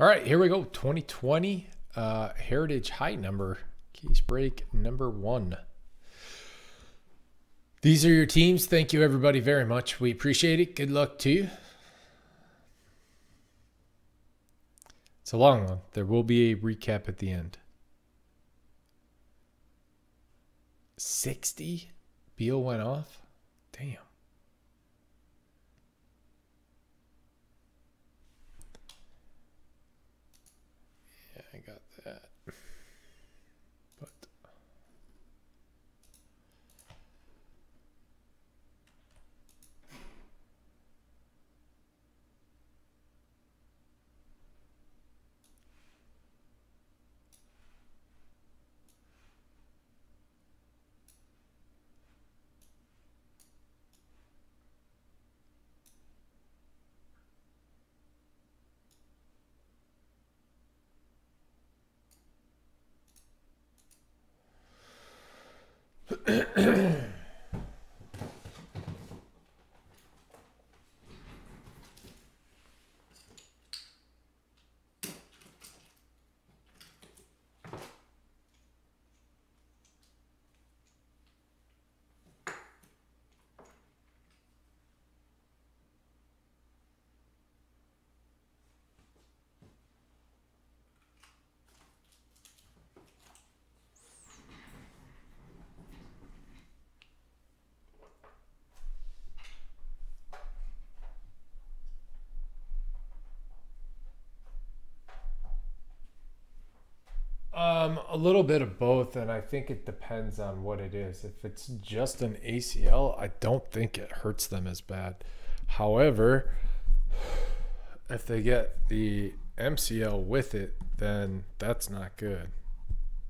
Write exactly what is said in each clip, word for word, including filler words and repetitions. All right, here we go. twenty twenty uh, Heritage High number, case break number one. These are your teams. Thank you, everybody, very much. We appreciate it. Good luck to you. It's a long one. There will be a recap at the end. sixty? Beal went off? Damn. Um, a little bit of both, and I think it depends on what it is. If it's just an A C L, I don't think it hurts them as bad. However, if they get the M C L with it, then that's not good.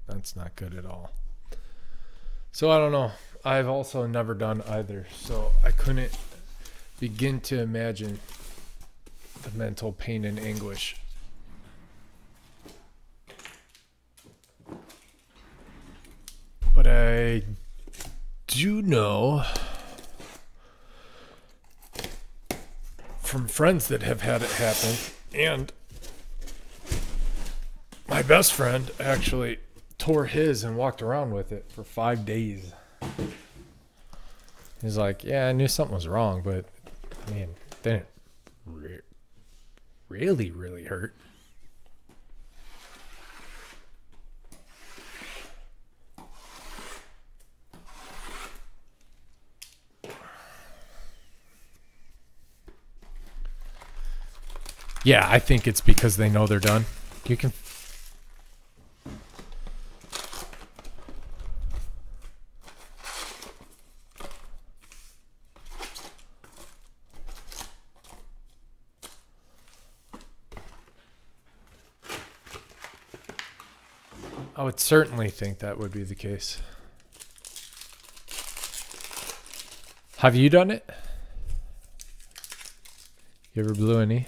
That's not good at all. So I don't know. I've also never done either, so I couldn't begin to imagine the mental pain and anguish. But I do know from friends that have had it happen, and my best friend actually tore his and walked around with it for five days. He's like, yeah, I knew something was wrong, but I mean, it didn't re really, really hurt. Yeah, I think it's because they know they're done. You can... I would certainly think that would be the case. Have you done it? You ever blew any?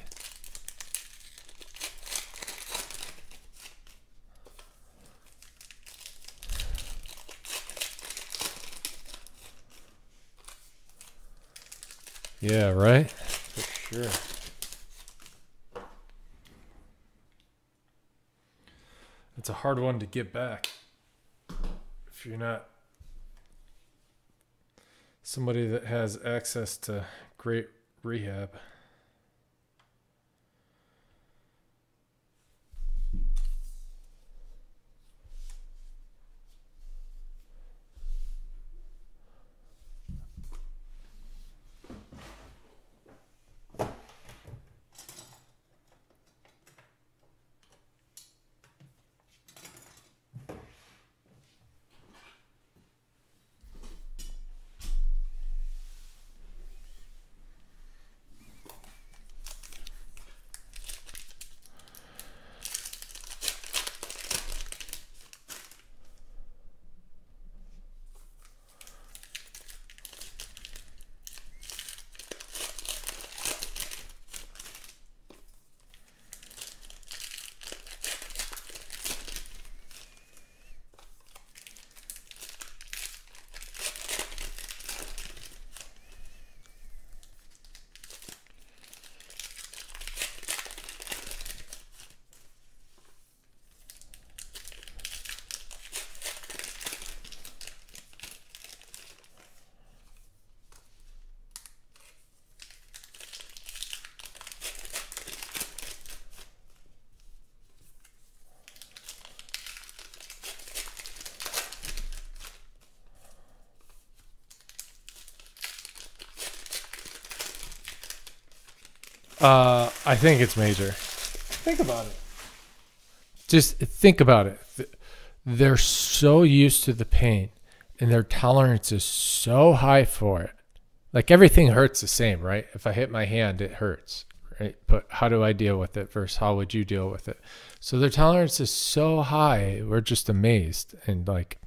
Yeah, right? For sure. It's a hard one to get back if you're not somebody that has access to great rehab. Uh, I think it's major. Think about it. Just think about it. They're so used to the pain, and their tolerance is so high for it. Like, everything hurts the same, right? If I hit my hand, it hurts, right? But how do I deal with it versus how would you deal with it? So their tolerance is so high, we're just amazed and like,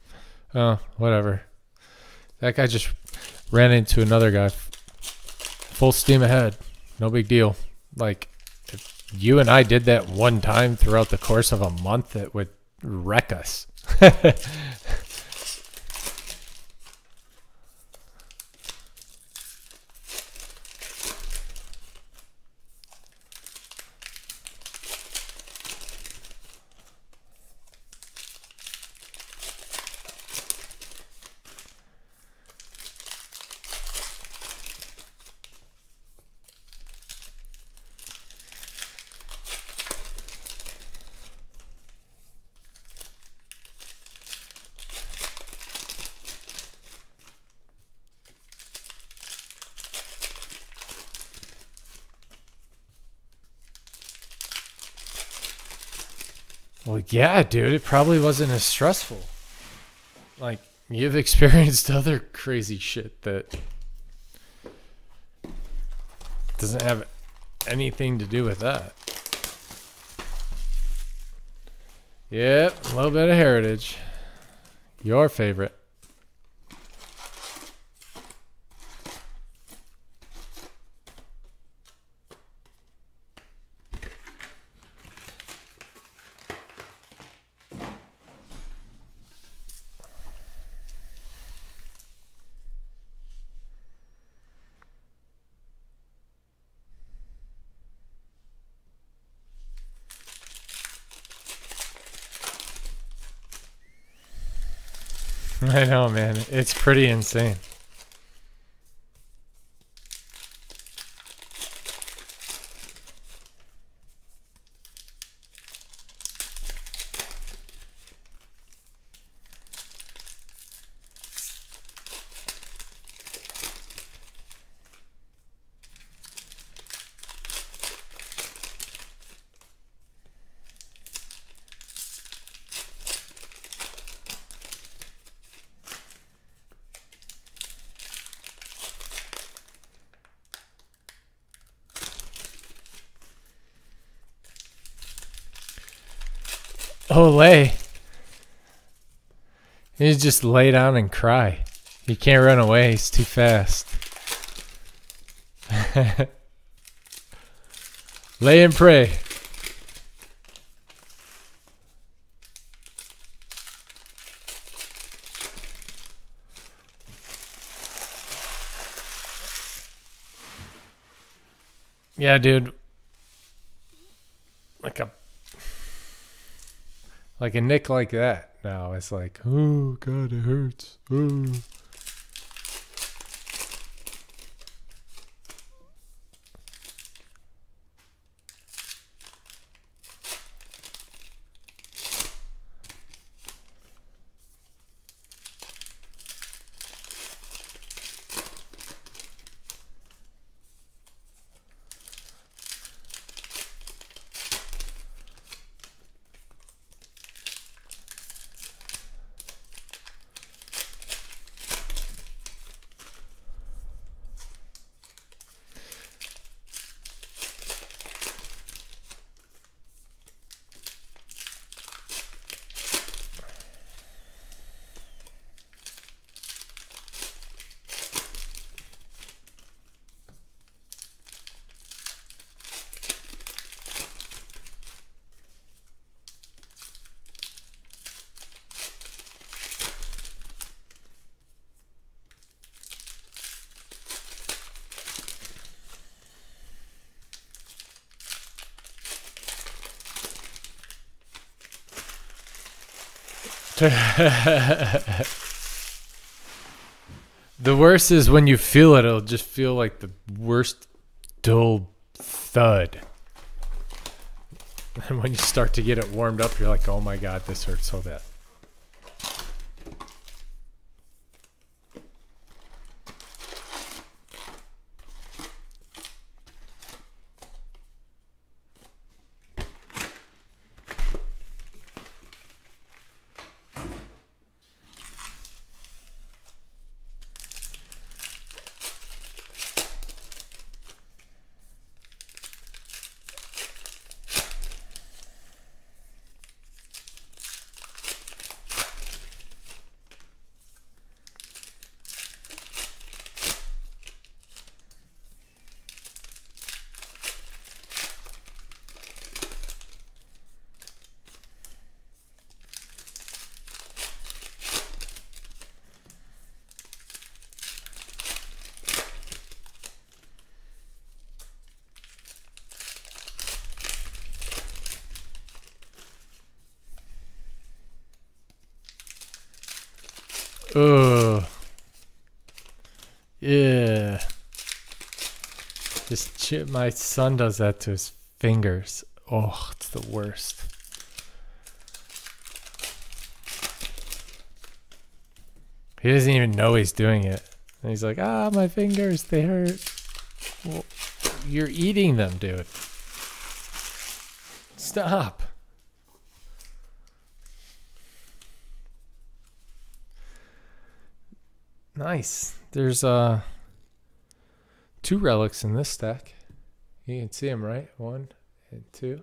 oh, whatever. That guy just ran into another guy. Full steam ahead. No big deal. Like, if you and I did that one time throughout the course of a month, it would wreck us. Well, yeah, dude, it probably wasn't as stressful. Like, you've experienced other crazy shit that doesn't have anything to do with that. Yep, a little bit of Heritage. Your favorite. I know, man. It's pretty insane. Olay. You just lay down and cry. You can't run away. He's too fast. Lay and pray. Yeah, dude. Like a Like a nick like that now, it's like, oh God, it hurts. Oh. The worst is when you feel it, it'll just feel like the worst dull thud. And when you start to get it warmed up, you're like, oh my God, this hurts so bad. Oh. Yeah. This chip, my son does that to his fingers. Oh, it's the worst. He doesn't even know he's doing it. And he's like, ah, my fingers, they hurt. Well, you're eating them, dude. Stop. Nice. There's uh two relics in this stack. You can see them, right? One and two.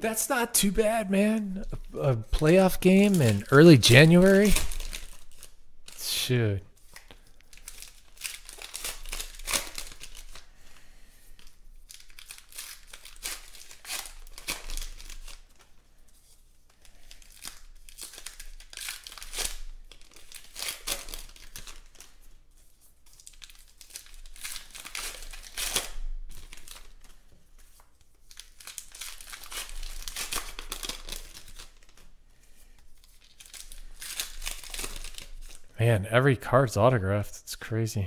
That's not too bad, man. A, a playoff game in early January? Shoot. Man, every card's autographed. It's crazy.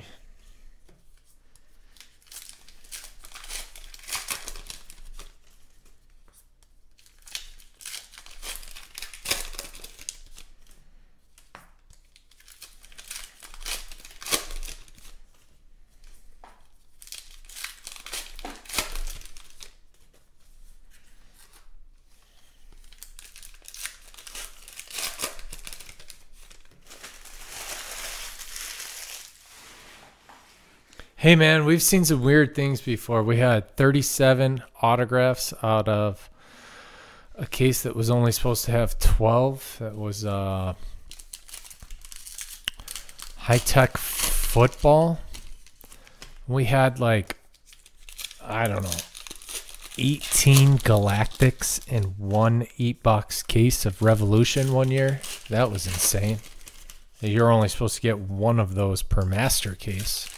Hey man, we've seen some weird things before. We had thirty-seven autographs out of a case that was only supposed to have twelve. That was uh, high-tech football. We had like, I don't know, eighteen Galactics in one eight-box case of Revolution one year. That was insane. You're only supposed to get one of those per master case.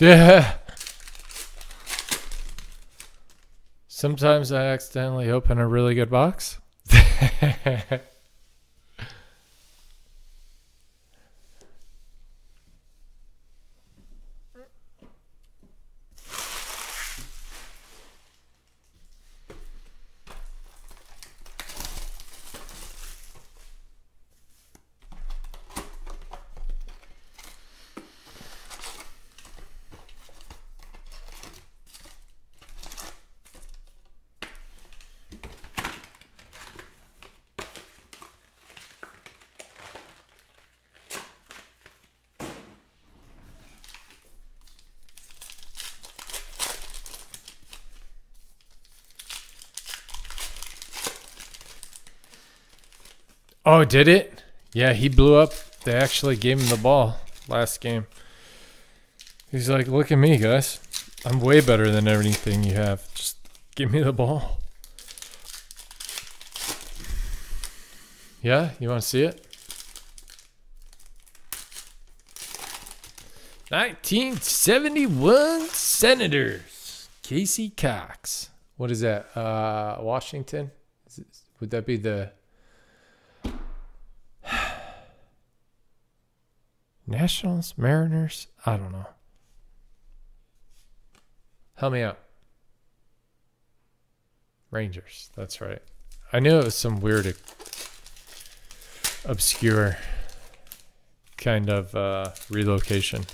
Yeah. Sometimes I accidentally open a really good box. Oh, did it? Yeah, he blew up. They actually gave him the ball last game. He's like, look at me, guys. I'm way better than everything you have. Just give me the ball. Yeah, you want to see it? nineteen seventy-one Senators. Casey Cox. What is that? Uh, Washington? Is it, would that be the... Nationals? Mariners? I don't know. Help me out. Rangers. That's right. I knew it was some weird, obscure kind of uh, relocation.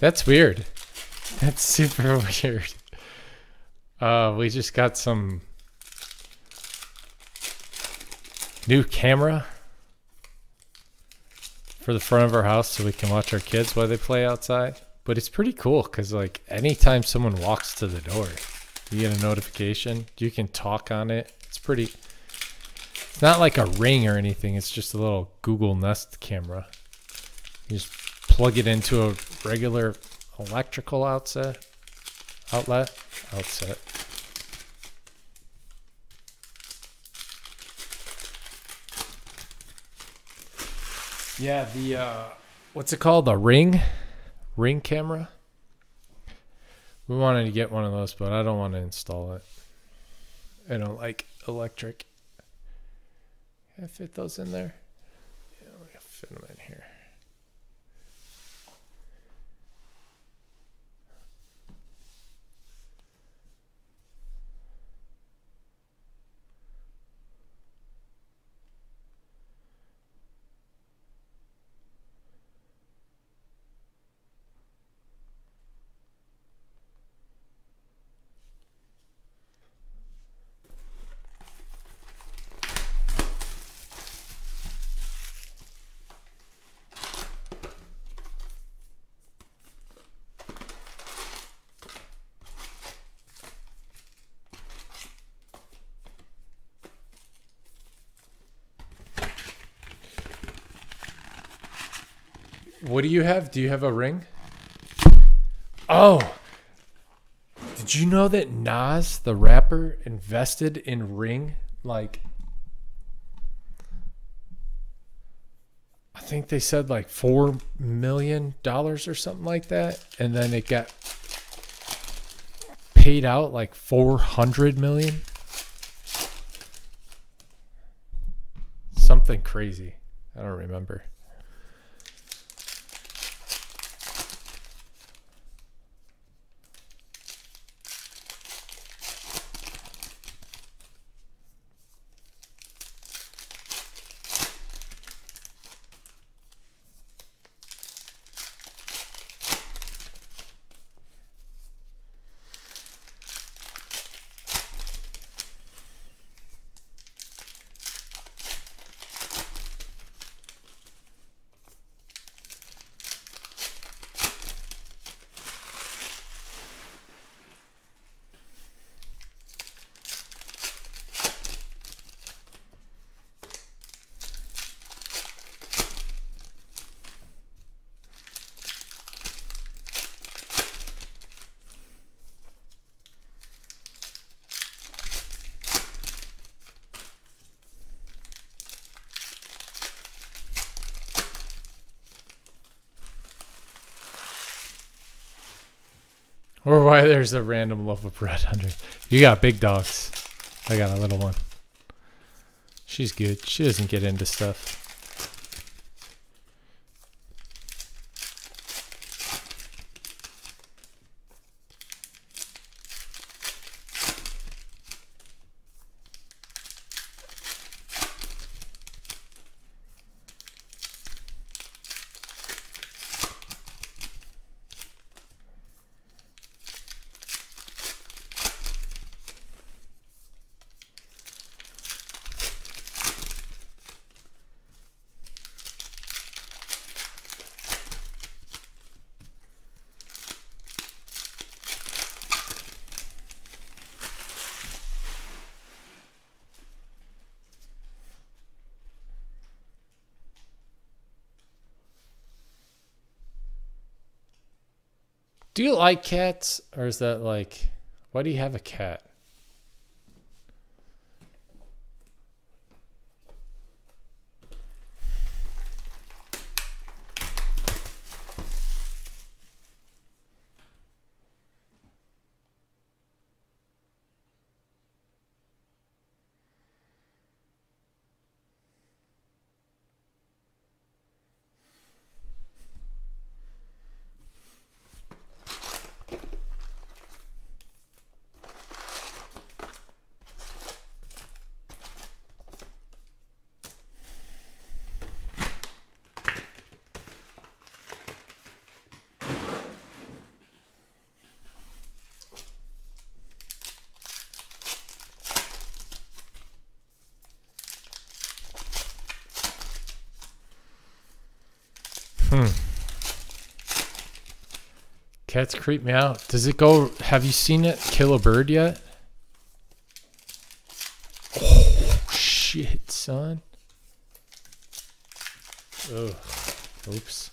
That's weird. That's super weird. Uh, we just got some new camera for the front of our house so we can watch our kids while they play outside. But it's pretty cool because like anytime someone walks to the door, you get a notification. You can talk on it. It's pretty, it's not like a Ring or anything. It's just a little Google Nest camera. You just plug it into a regular electrical outset, outlet, outset. Yeah, the, uh, what's it called? The Ring? Ring camera? We wanted to get one of those, but I don't want to install it. I don't like electric. Can I fit those in there? Yeah, I'm gonna fit them in here. What do you have? Do you have a Ring? Oh, did you know that Nas, the rapper, invested in Ring? Like, I think they said like four million dollars or something like that. And then it got paid out like four hundred million dollars. Something crazy. I don't remember. Or why there's a random loaf of bread under. You got big dogs. I got a little one. She's good. She doesn't get into stuff. Do you like cats, or is that like, why do you have a cat? Hmm. Cats creep me out. Does it go, have you seen it kill a bird yet? Oh, shit, son. Ugh. Oops.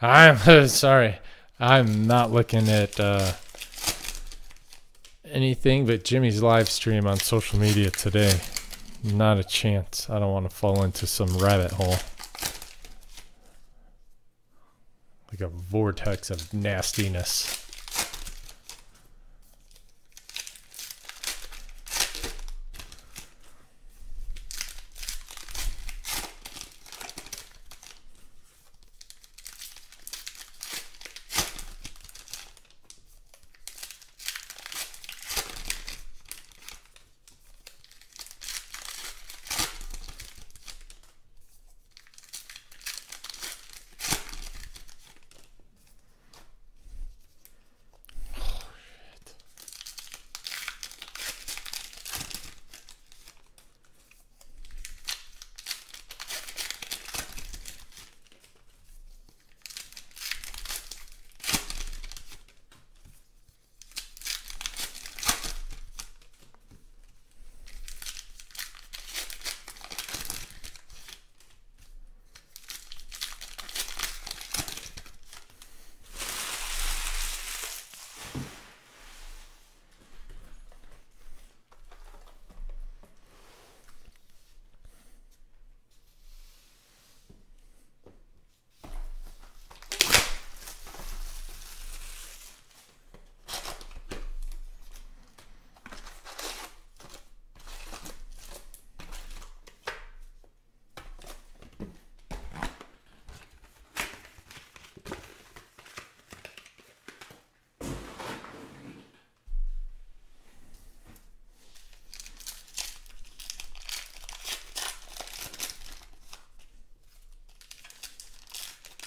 I'm sorry. I'm not looking at uh, anything but Jimmy's live stream on social media today. Not a chance. I don't want to fall into some rabbit hole. Like a vortex of nastiness.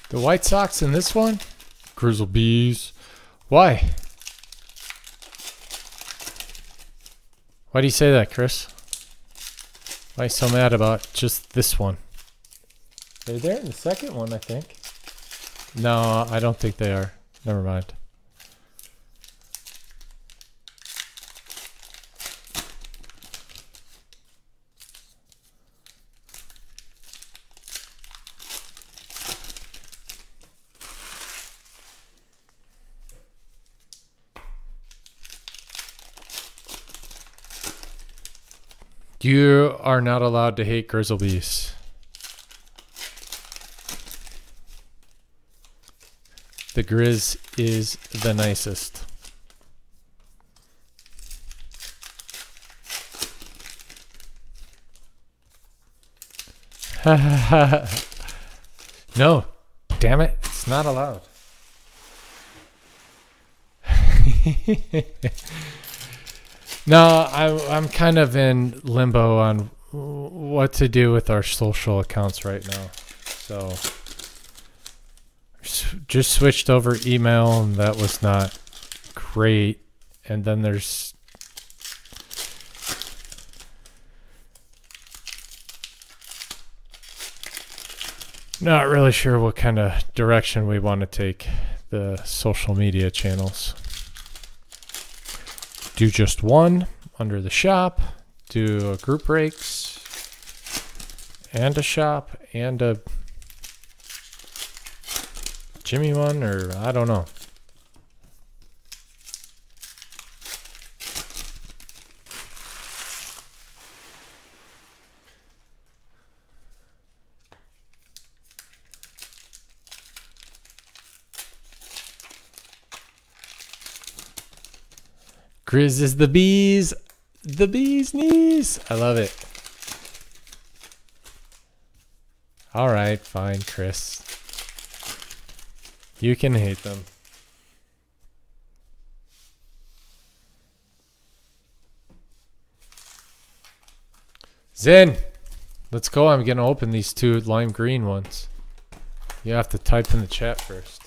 The White Sox in this one? Grizzle Bees. Why? Why do you say that, Chris? Why are you so mad about just this one? They're there in the second one, I think. No, I don't think they are. Never mind. You are not allowed to hate Grizzlies. The Grizz is the nicest. No, damn it, it's not allowed. No, I, I'm kind of in limbo on what to do with our social accounts right now. So, just switched over email, and that was not great. And then there's... not really sure what kind of direction we want to take the social media channels. Do just one under the shop, do a group breaks, and a shop, and a Jimmy one, or I don't know. Grizz is the bees, the bees knees. I love it. All right, fine, Chris. You can hate them. Zen, let's go. I'm gonna open these two lime green ones. You have to type in the chat first.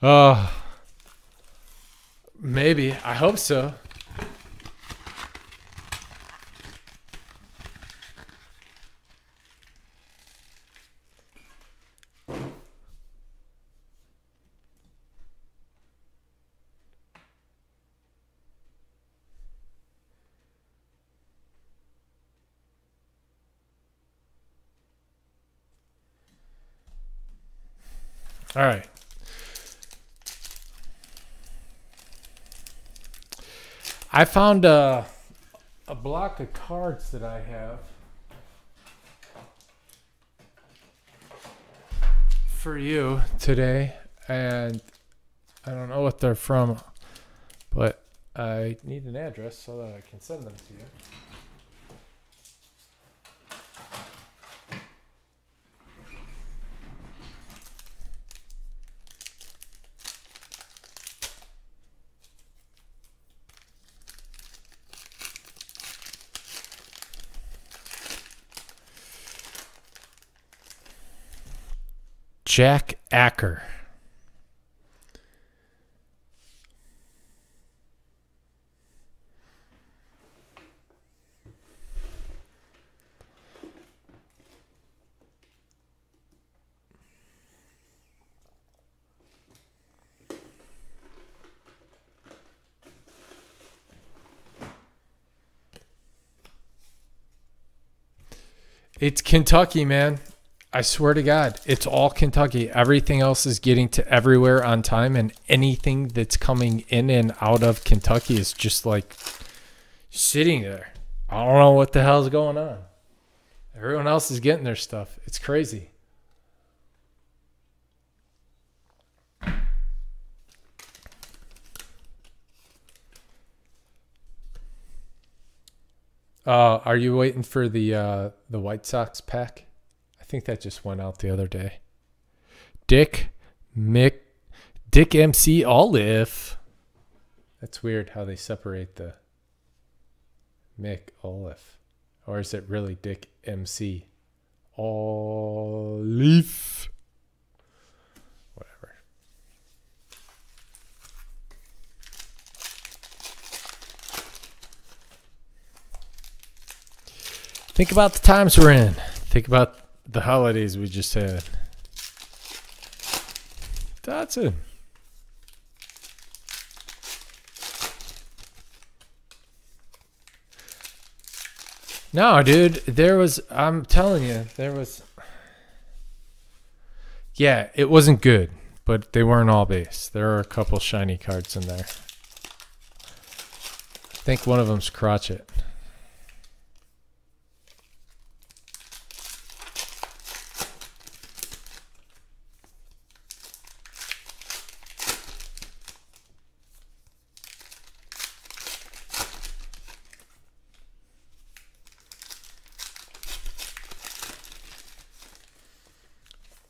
Oh, maybe. I hope so. All right. I found a, a block of cards that I have for you today, and I don't know what they're from, but I need an address so that I can send them to you. Jack Acker. It's Kentucky, man. I swear to God, it's all Kentucky. Everything else is getting to everywhere on time, and anything that's coming in and out of Kentucky is just like sitting there. I don't know what the hell's going on. Everyone else is getting their stuff. It's crazy. Uh, are you waiting for the uh, the White Sox pack? I think that just went out the other day. Dick Mick Dick M C Olive. That's weird how they separate the Mick Olive. Or is it really Dick M C Olive? Whatever. Think about the times we're in. Think about the holidays we just had. That's it. No, dude, there was, I'm telling you, there was, yeah, it wasn't good, but they weren't all base. There are a couple shiny cards in there. I think one of them's Crotchet.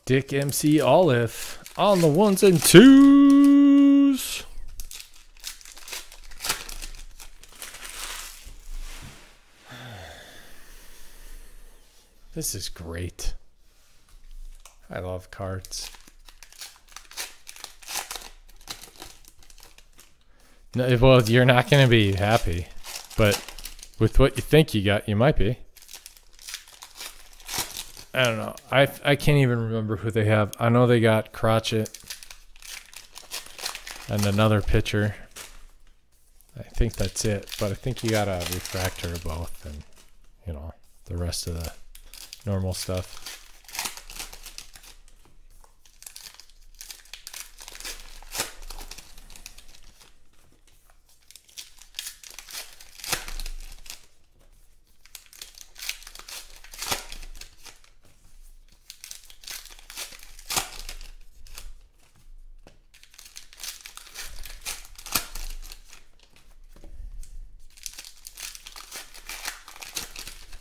Dick M C Olive on the ones and twos. This is great. I love cards. No, well, you're not going to be happy, but with what you think you got, you might be. I don't know. I, I can't even remember who they have. I know they got Crotchet and another pitcher. I think that's it. But I think you got a refractor of both and, you know, the rest of the normal stuff.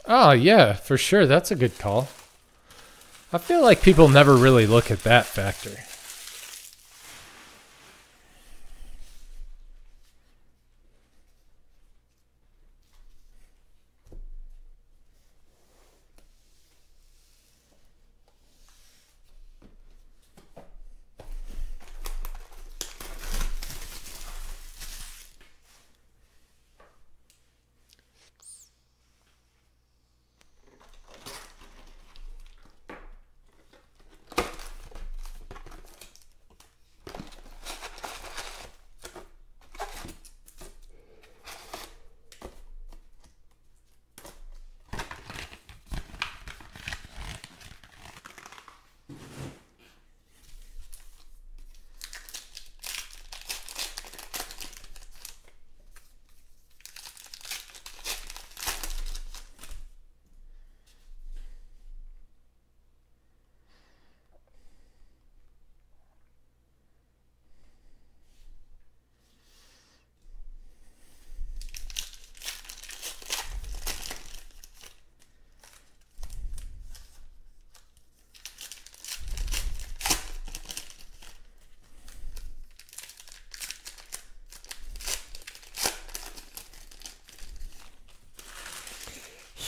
Oh, yeah, for sure. That's a good call. I feel like people never really look at that factor.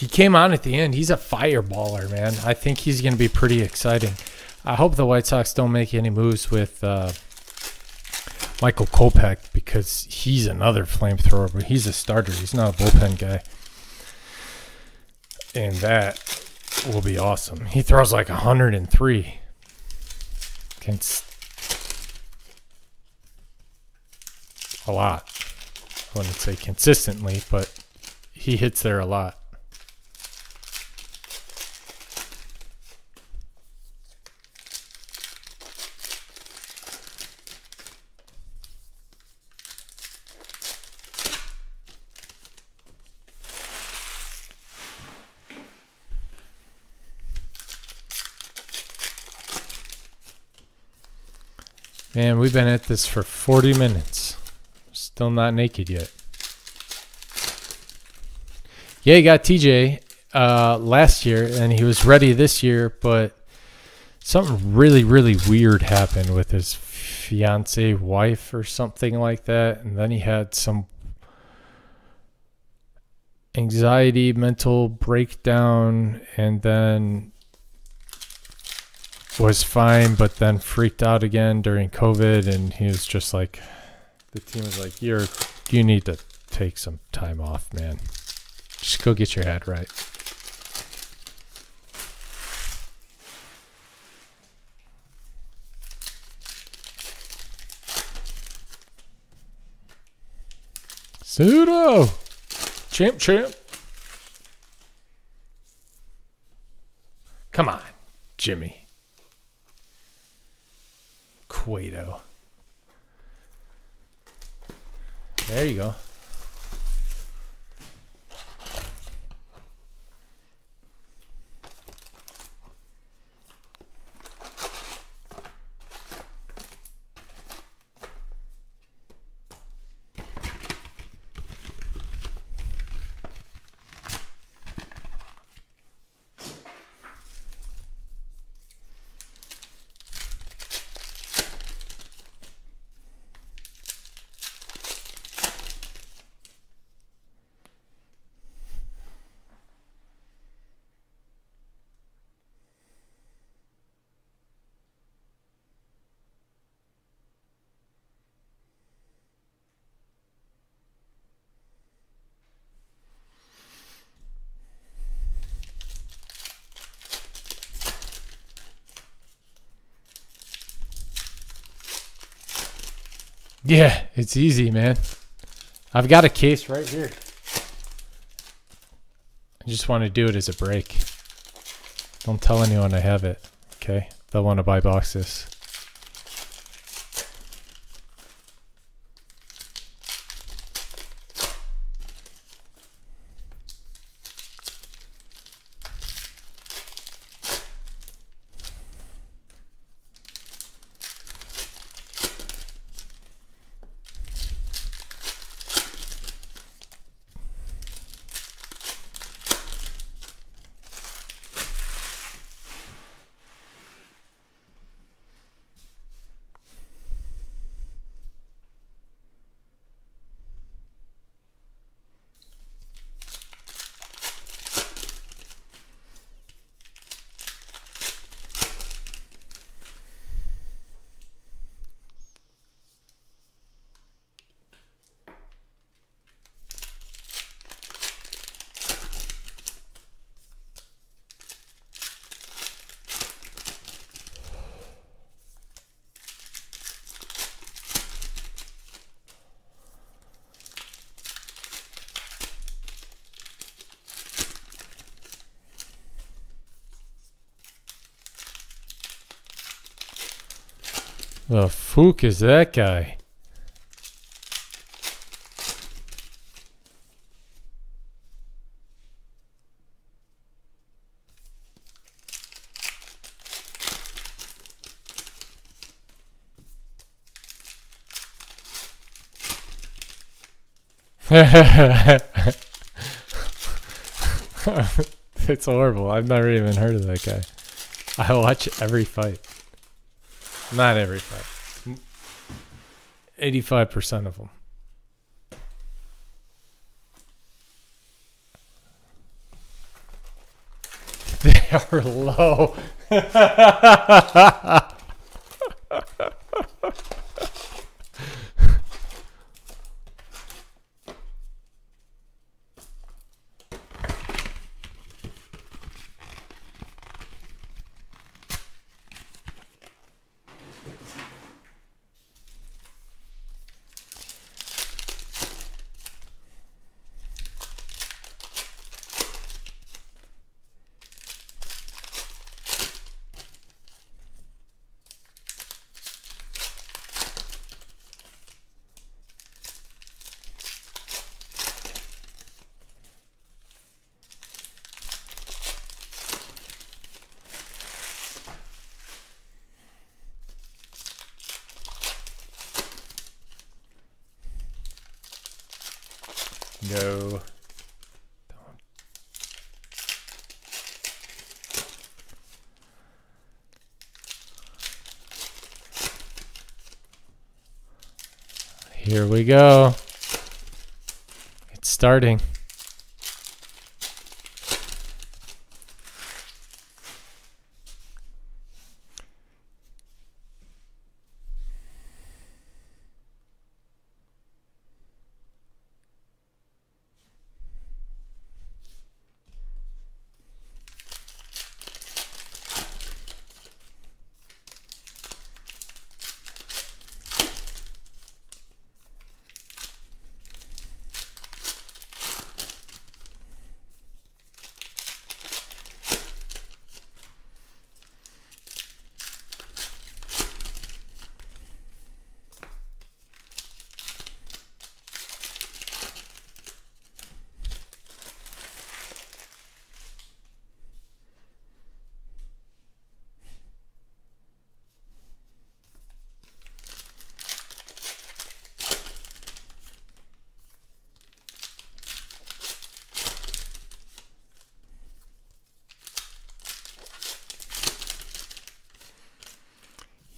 He came on at the end. He's a fireballer, man. I think he's going to be pretty exciting. I hope the White Sox don't make any moves with uh, Michael Kopech, because he's another flamethrower, but he's a starter. He's not a bullpen guy. And that will be awesome. He throws like one hundred and three. Can a lot. I wouldn't say consistently, but he hits there a lot. Man, we've been at this for forty minutes. Still not naked yet. Yeah, he got T J uh, last year, and he was ready this year, but something really, really weird happened with his fiancée, wife, or something like that, and then he had some anxiety, mental breakdown, and then was fine, but then freaked out again during COVID, and he was just like, the team was like, you're you need to take some time off, man. Just go get your head right. Pseudo! Champ, champ. Come on, Jimmy. Cueto. There you go. Yeah, it's easy, man. I've got a case right here. I just want to do it as a break. Don't tell anyone I have it, okay? They'll want to buy boxes. The fuck is that guy? It's horrible. I've never even heard of that guy. I watch every fight. Not every fight. eighty-five percent of them. They are low. No. Here we go. It's starting.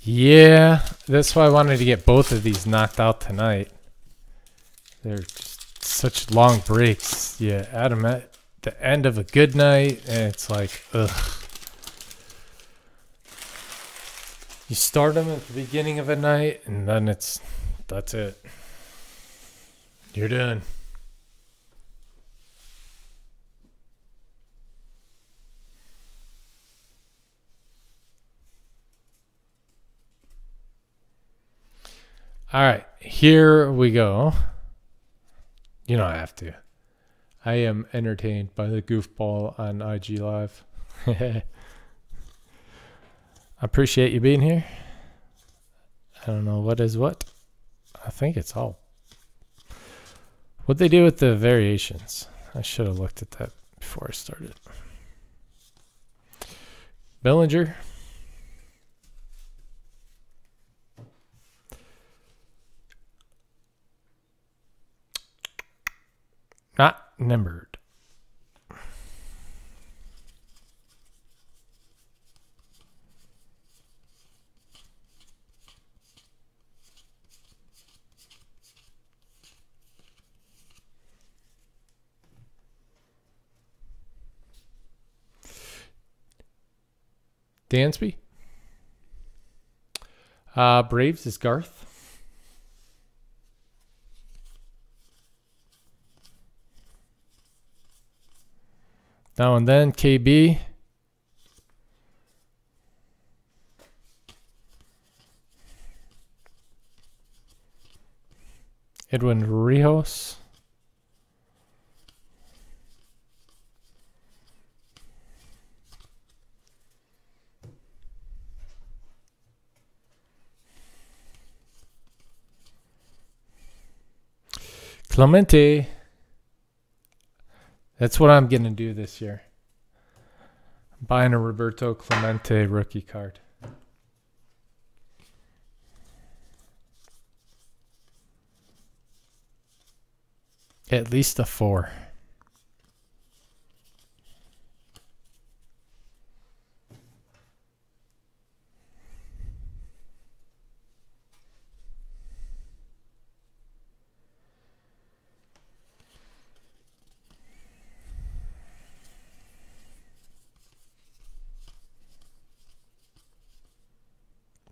Yeah, that's why I wanted to get both of these knocked out tonight. They're just such long breaks. Yeah, at, them at the end of a good night, and it's like, ugh. You start them at the beginning of a night, and then it's, that's it. You're done. All right, here we go. You don't have to. I am entertained by the goofball on I G Live. I appreciate you being here. I don't know what is what. I think it's all. What'd they do with the variations? I should have looked at that before I started. Bellinger. Not numbered. Dansby. Uh, Braves is Garth. Now and then, K B. Edwin Rios. Clemente. That's what I'm going to do this year. I'm buying a Roberto Clemente rookie card. At least a four.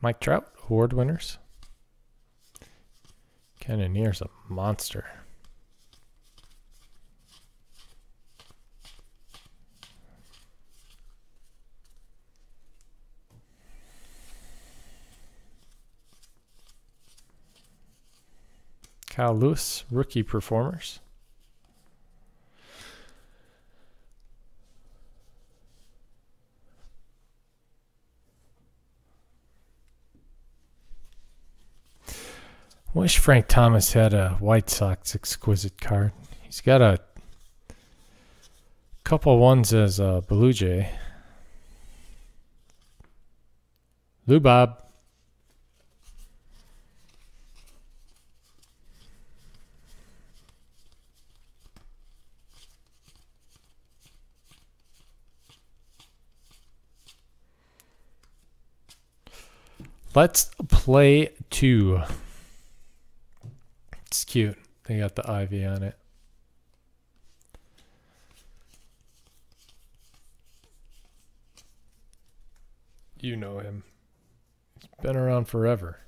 Mike Trout, award winners. Cannoneer's a monster. Kyle Lewis, rookie performers. Wish Frank Thomas had a White Sox exquisite card. He's got a couple ones as a Blue Jay. Lou Bob. Let's play two. It's cute. They got the ivy on it. You know him. He's been around forever.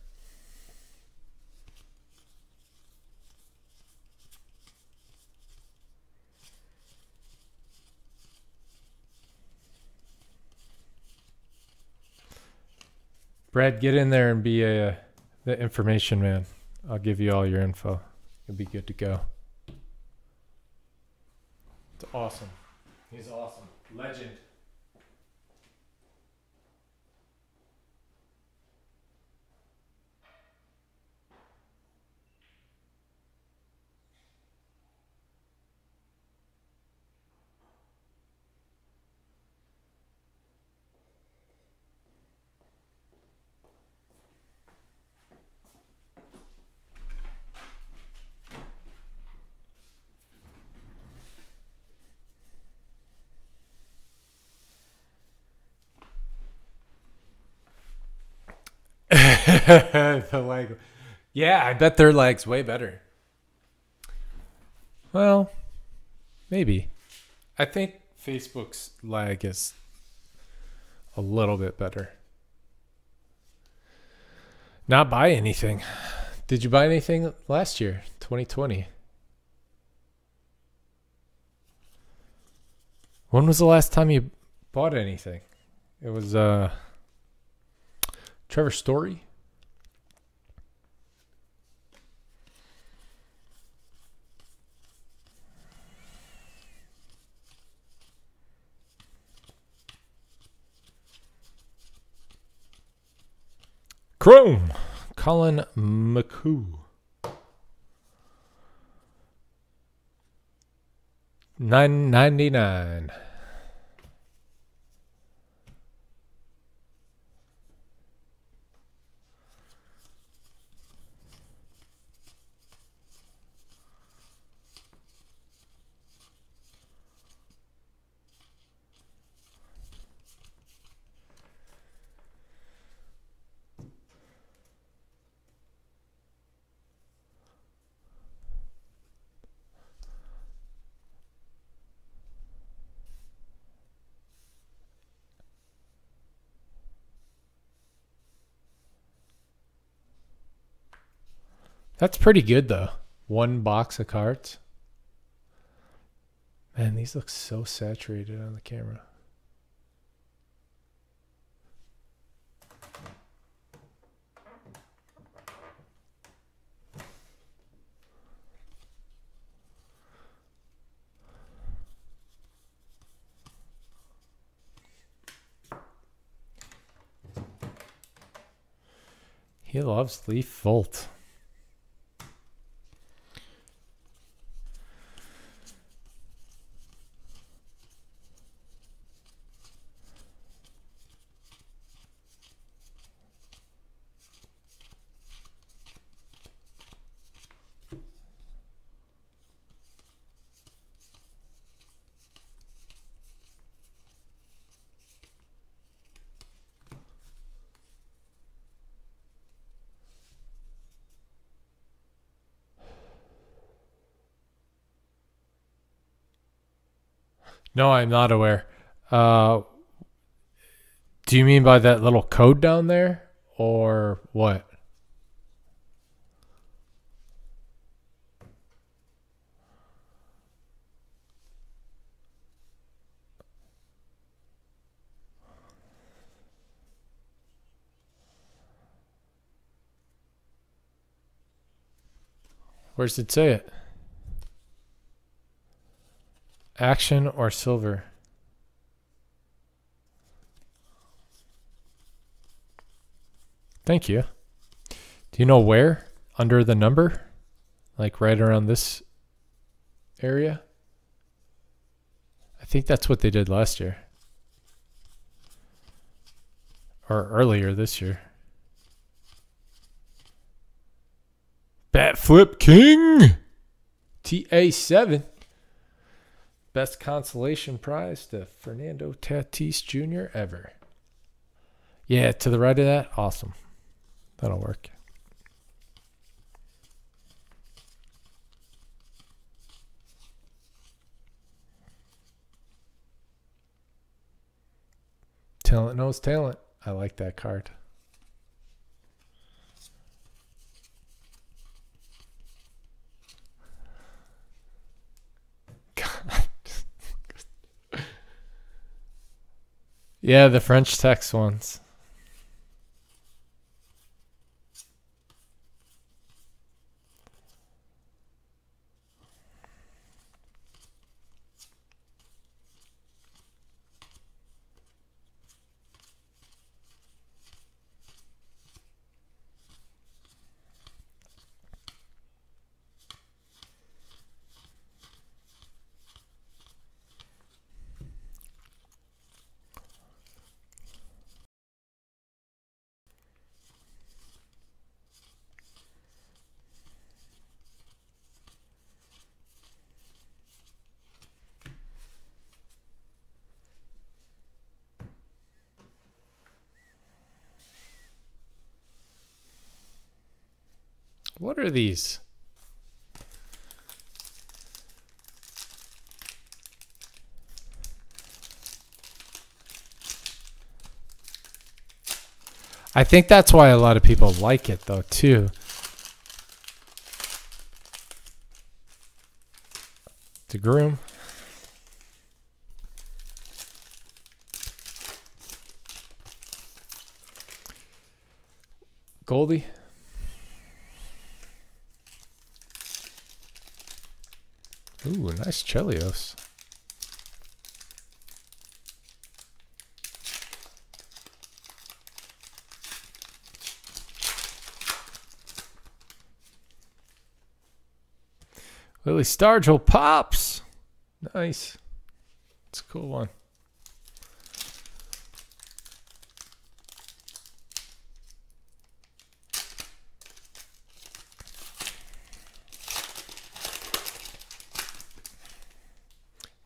Brad, get in there and be a the information man. I'll give you all your info. You'll be good to go. It's awesome. He's awesome. Legend. The leg. Yeah, I bet their leg's way better. Well, maybe. I think Facebook's lag is a little bit better. Not buy anything. Did you buy anything last year, twenty twenty? When was the last time you bought anything? It was uh, Trevor Story. Chrome, Colin McCoo. nine ninety-nine. That's pretty good though. One box of cards. Man, these look so saturated on the camera. He loves Leaf Vault. No, I'm not aware. Uh, do you mean by that little code down there or what? Where does it say it? Action or silver? Thank you. Do you know where? Under the number? Like right around this area? I think that's what they did last year. Or earlier this year. Bat Flip King! T A seven. Best consolation prize to Fernando Tatis Junior ever. Yeah, to the right of that, awesome. That'll work. Talent knows talent. I like that card. Yeah, the French text ones. What are these? I think that's why a lot of people like it though too. To groom. Goldie. Ooh, nice Chelios. Lily Stargell Pops. Nice. It's a cool one.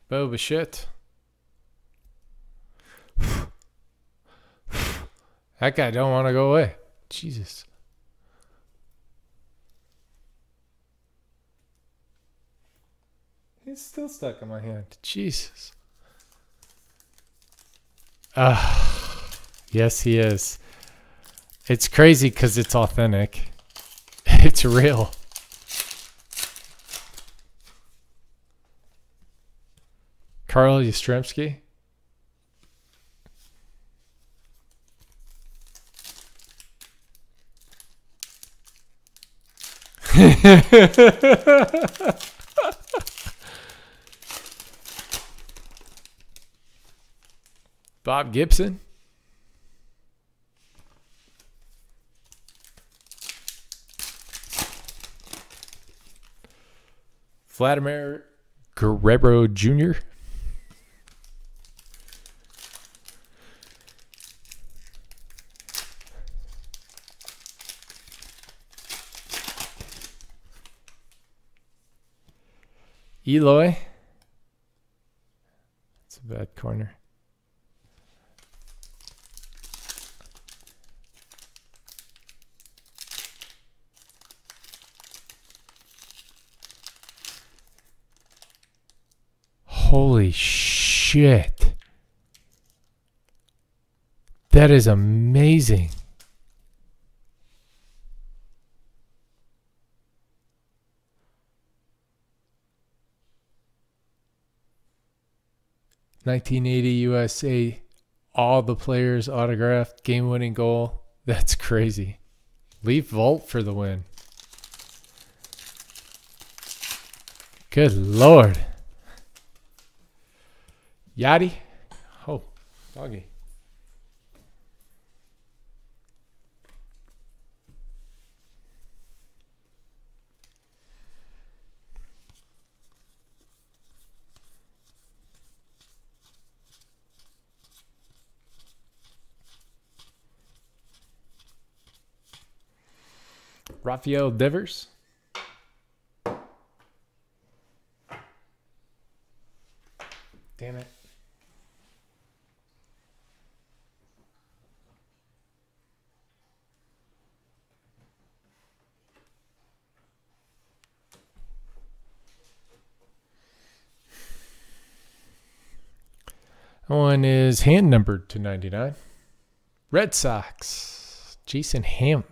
Bo Bichette. That guy don't want to go away. Jesus. He's still stuck in my hand. Jesus. Uh, yes, he is. It's crazy because it's authentic. It's real. Karl Yastrzemski. Bob Gibson. Vladimir Guerrero Junior Eloy. That's a bad corner. Holy shit. That is amazing. nineteen eighty U S A, all the players autographed, game-winning goal. That's crazy. Leaf Vault for the win. Good Lord. Yachty. Oh, doggy. Rafael Devers. Damn it. That one is hand numbered to ninety-nine. Red Sox. Jason Hampf.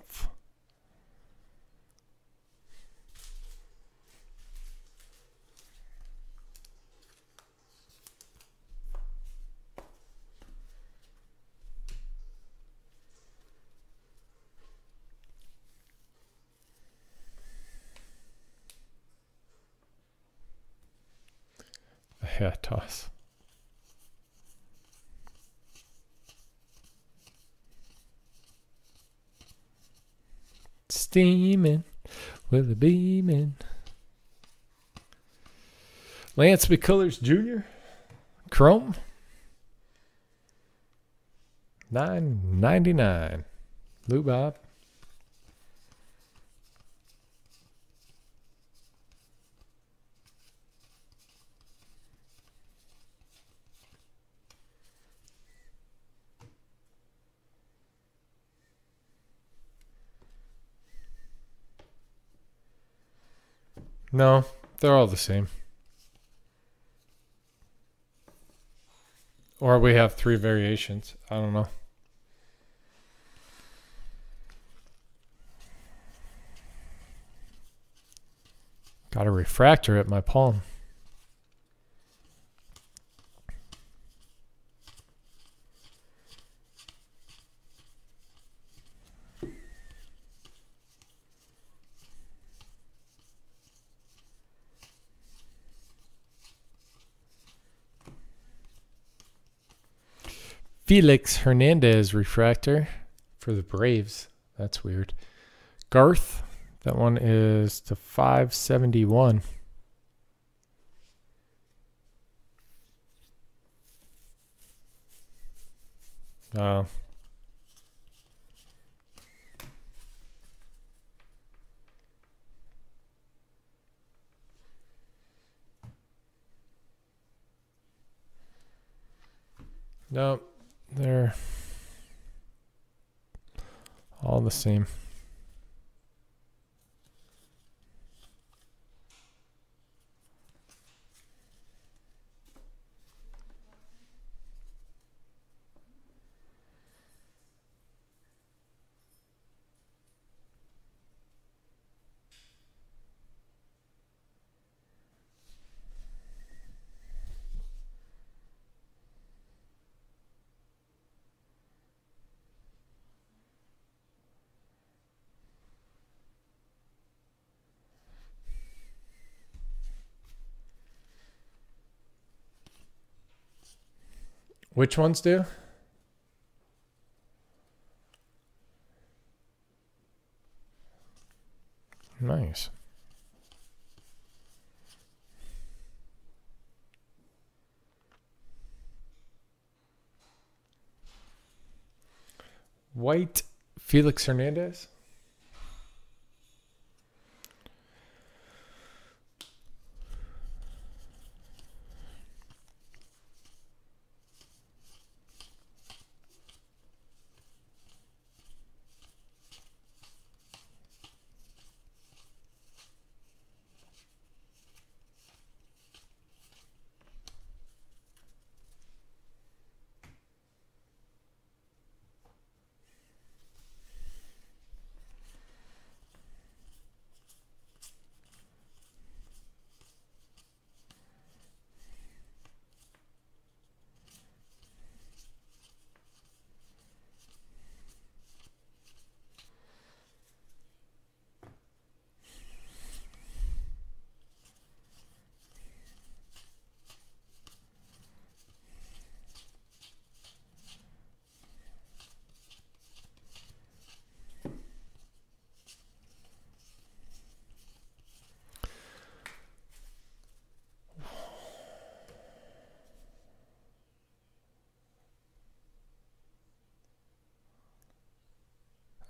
Yeah, toss. Steaming with a beaming. Lance McCullers Junior Chrome. nine ninety-nine. Lou Bob. No, they're all the same. Or we have three variations. I don't know. Got a refractor at my palm. Felix Hernandez refractor for the Braves. That's weird. Garth, that one is to five seventy-one. Uh, no. They're all the same. Which ones do? Nice. White Felix Hernandez.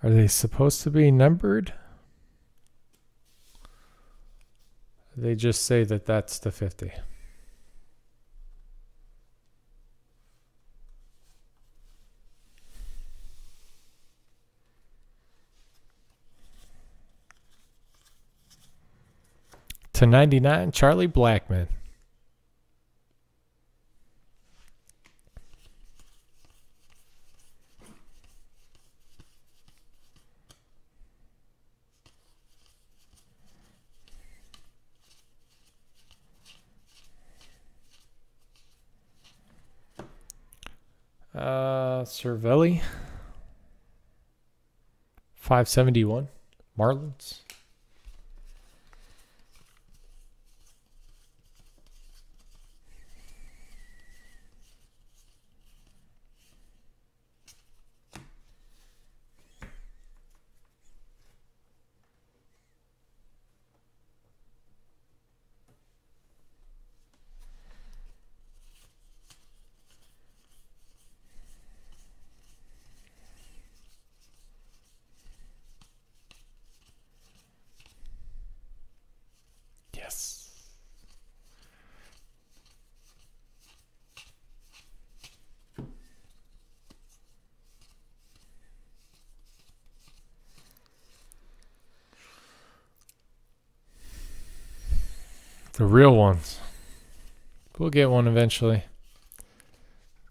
Are they supposed to be numbered? They just say that that's the fifty. To ninety-nine, Charlie Blackman. Uh, Cervelli, five seventy-one, Marlins. The real ones. We'll get one eventually.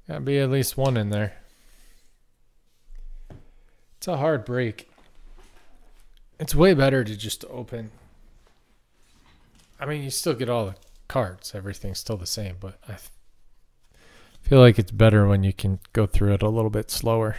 Gotta be at least one in there. It's a hard break. It's way better to just open. I mean, you still get all the cards. Everything's still the same, but I feel like it's better when you can go through it a little bit slower.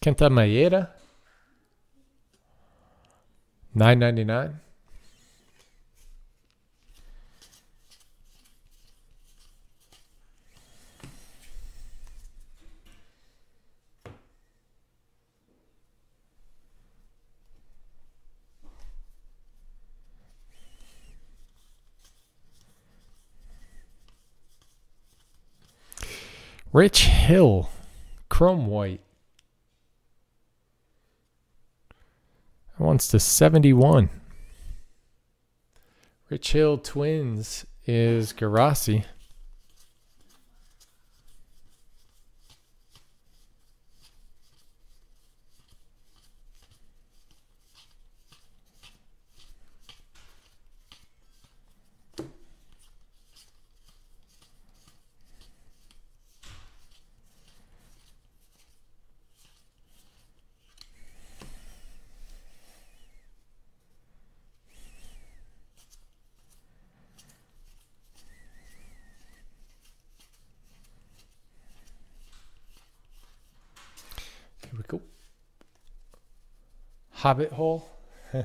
Kenta Maeda, nine ninety nine. Rich Hill, Chrome White. Wants to seventy-one. Rich Hill Twins is Garassi. Hobbit hole. Huh?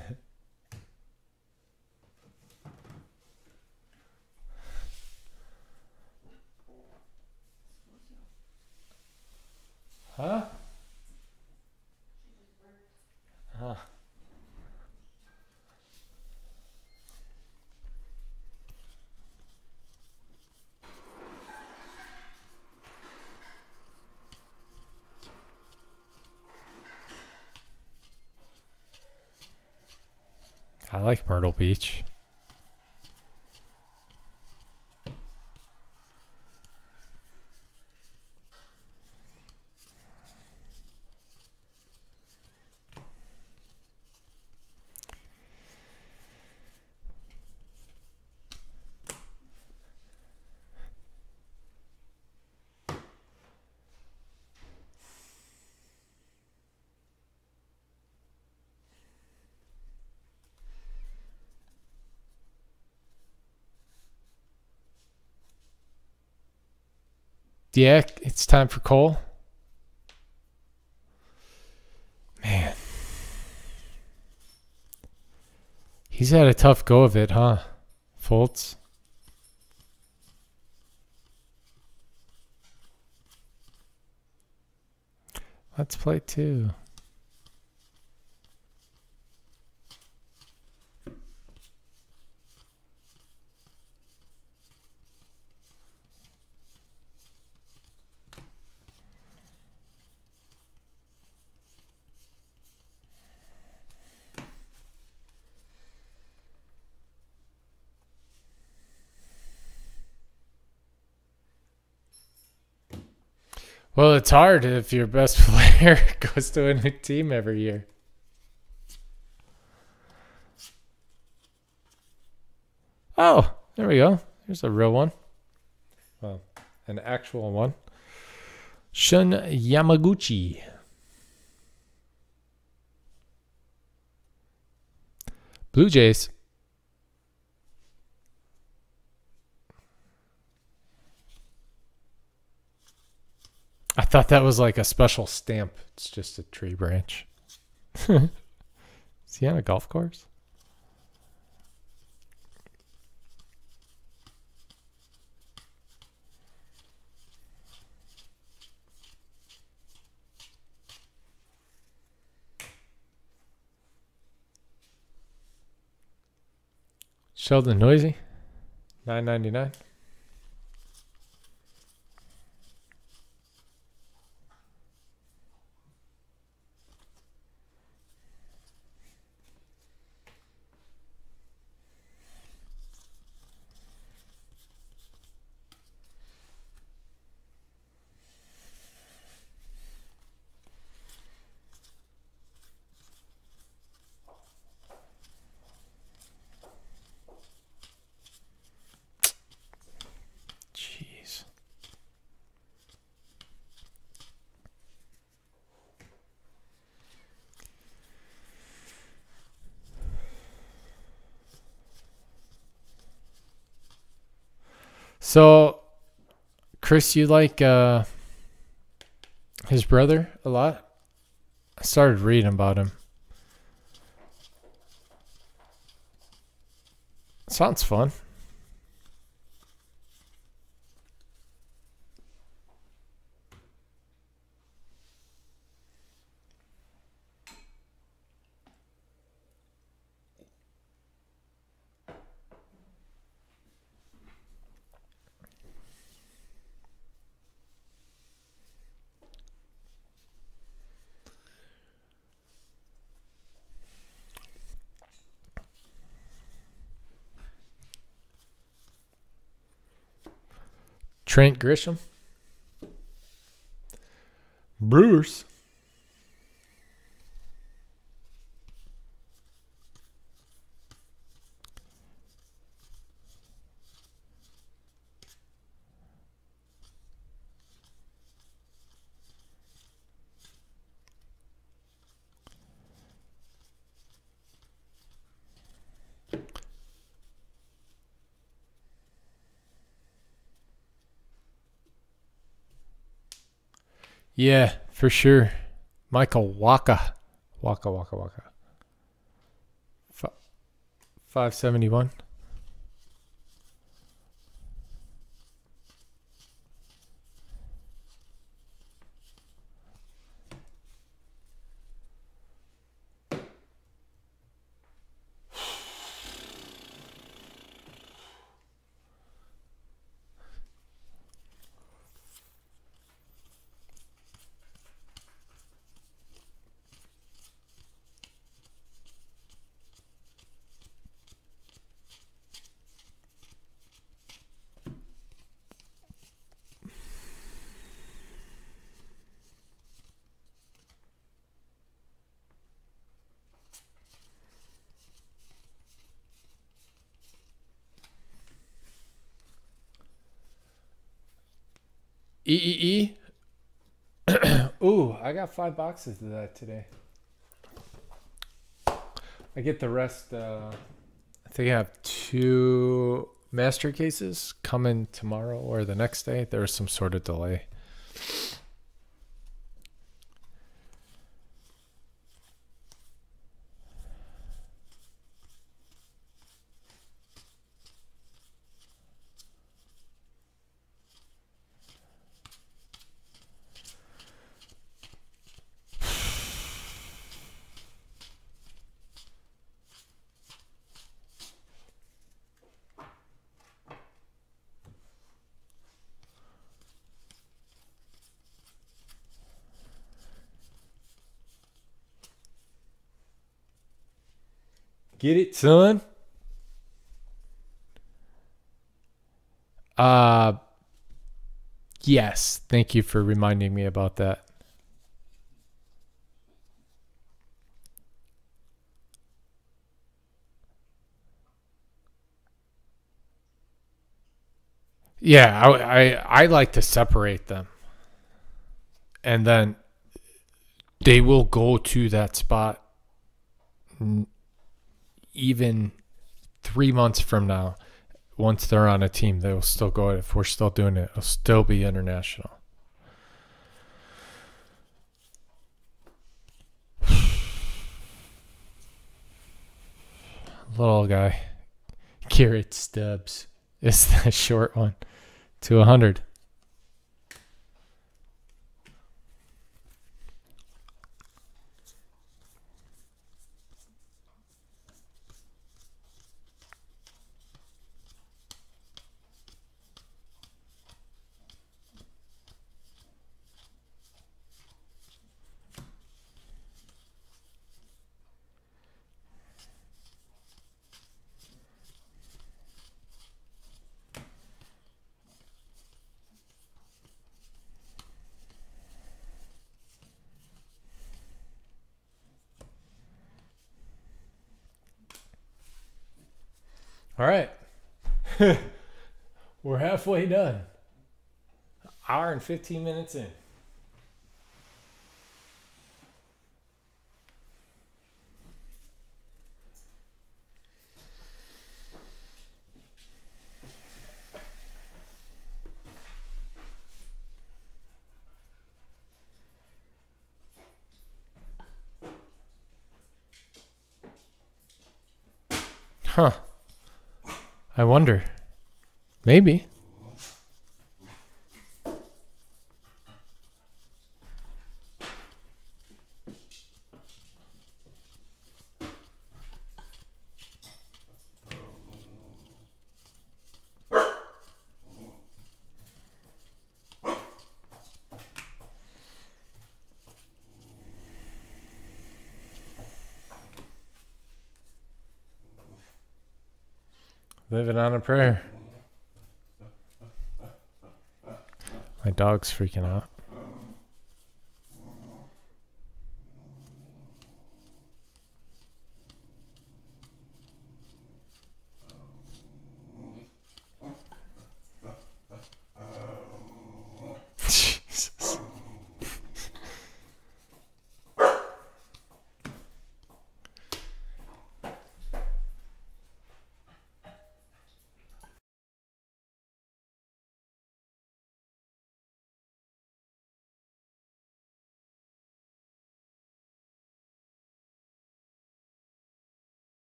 Huh. I like Myrtle Beach. Yeah, it's time for Cole. Man. He's had a tough go of it, huh? Fultz. Let's play two. Well, it's hard if your best player goes to a new team every year. Oh, there we go. Here's a real one. Well, an actual one. Shun Yamaguchi. Blue Jays. I thought that was like a special stamp. It's just a tree branch. Is he on a golf course? Sheldon Noisy, nine ninety nine. So, Chris, you like uh, his brother a lot? I started reading about him. Sounds fun. Trent Grisham. Brewers. Yeah, for sure. Michael Waka. Waka, Waka, Waka. five seventy-one. E E E. Ooh, I got five boxes of that today. I get the rest. Uh, I think I have two master cases coming tomorrow or the next day. There was some sort of delay. Get it, son. Uh, yes. Thank you for reminding me about that. Yeah, I, I, I like to separate them. And then they will go to that spot even three months from now. Once they're on a team, they'll still go. If we're still doing it, it'll still be international. Little guy. Garrett Stubbs is the short one. two hundred. All right, we're halfway done. Hour and fifteen minutes in. Huh. I wonder. Maybe. Living on a prayer. My dog's freaking out. Jesus.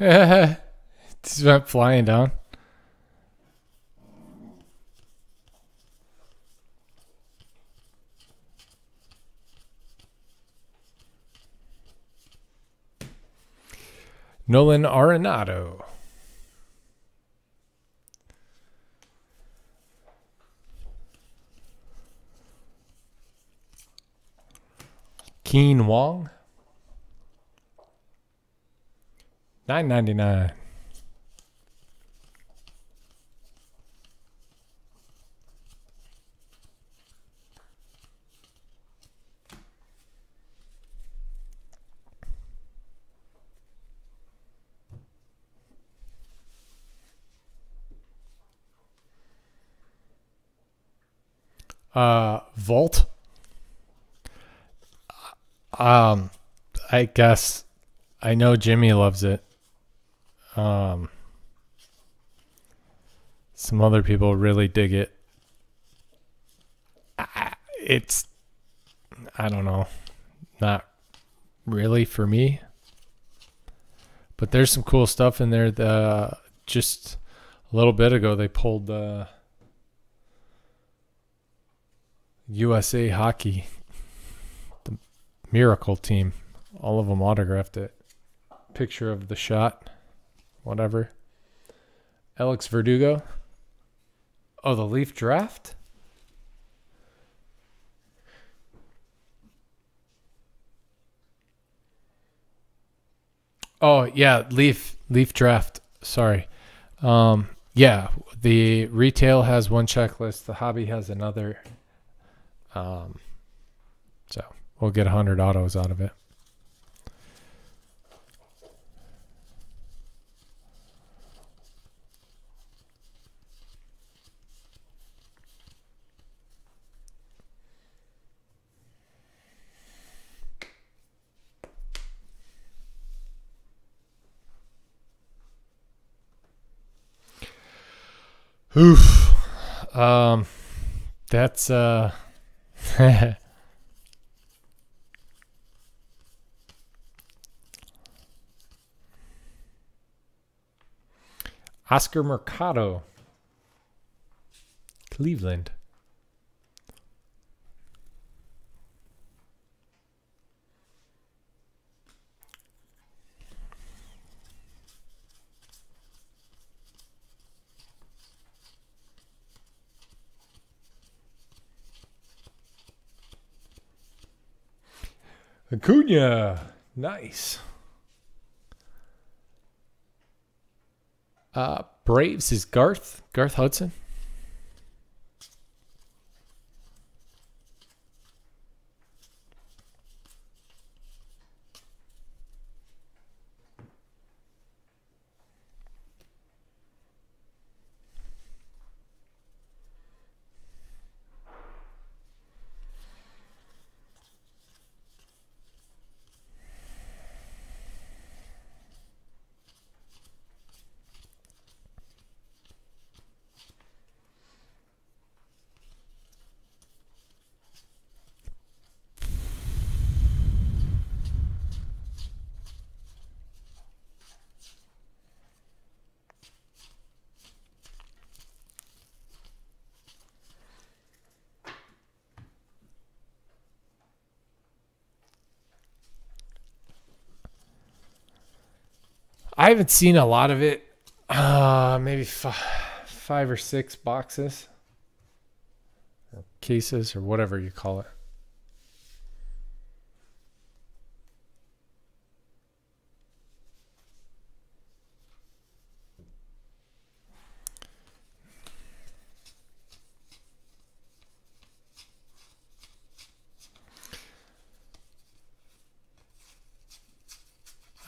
It just went flying down. Nolan Arenado. Keen Wong. Nine ninety nine. Uh, Vault. Um, I guess I know Jimmy loves it. Um, some other people really dig it. It's, I don't know, not really for me, but there's some cool stuff in there. The, just a little bit ago, they pulled the U S A Hockey, the Miracle Team, all of them autographed it. Picture of the shot. Whatever. Alex Verdugo. Oh, the Leaf draft? Oh, yeah, Leaf Leaf draft. Sorry. Um, yeah, the retail has one checklist. The hobby has another. Um, so we'll get one hundred autos out of it. Oof. Um, that's, uh, Oscar Mercado, Cleveland. Acuna, nice. Uh, Braves is Garth, Garth Hudson. I haven't seen a lot of it. Uh, maybe f five or six boxes, or cases, or whatever you call it.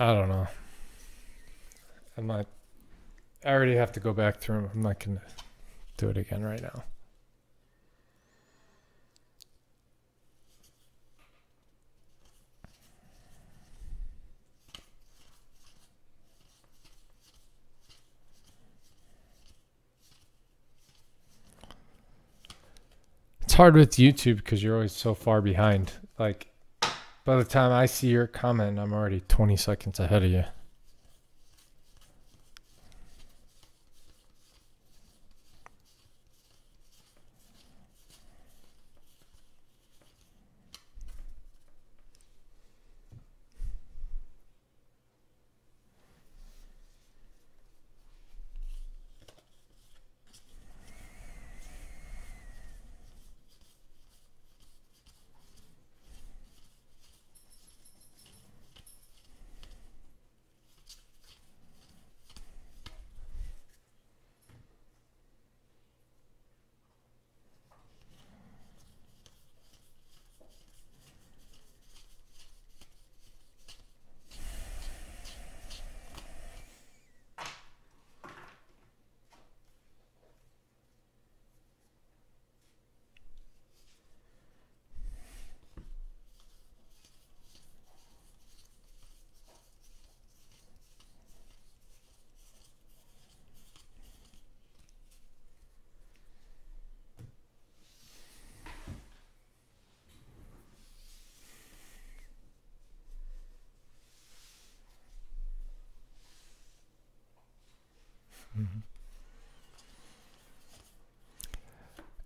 I don't know. I'm not, I already have to go back through them. I'm not going to do it again right now. It's hard with YouTube because you're always so far behind. Like, by the time I see your comment, I'm already twenty seconds ahead of you.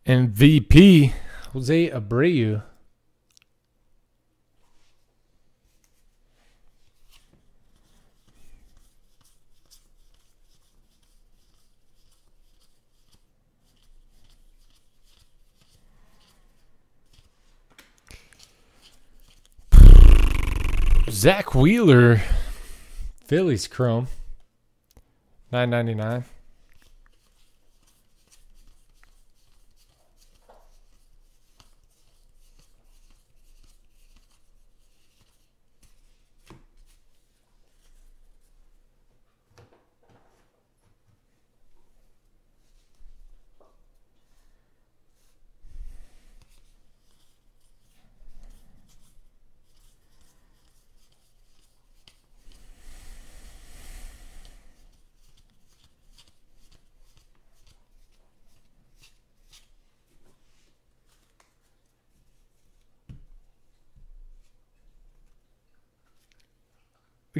M V P Jose Abreu. Zach Wheeler, Phillies Chrome, nine ninety nine.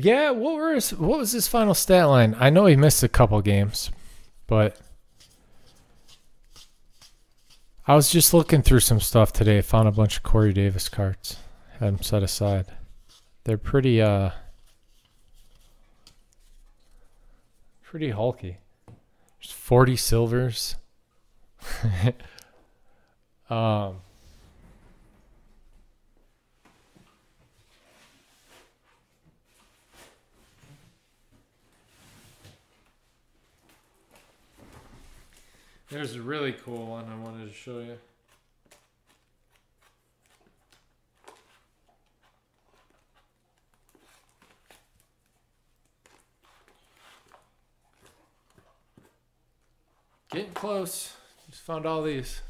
Yeah, what were his, what was his final stat line? I know he missed a couple games, but I was just looking through some stuff today. I found a bunch of Corey Davis cards. Had them set aside. They're pretty, uh, pretty hulky. There's forty silvers. um... There's a really cool one I wanted to show you. Getting close. Just found all these.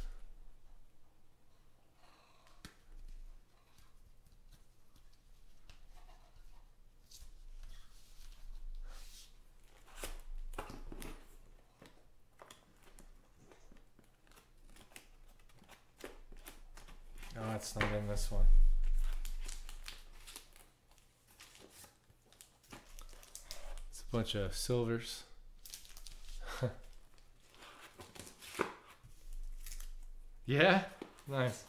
That's not in this one. It's a bunch of silvers. Yeah? Nice.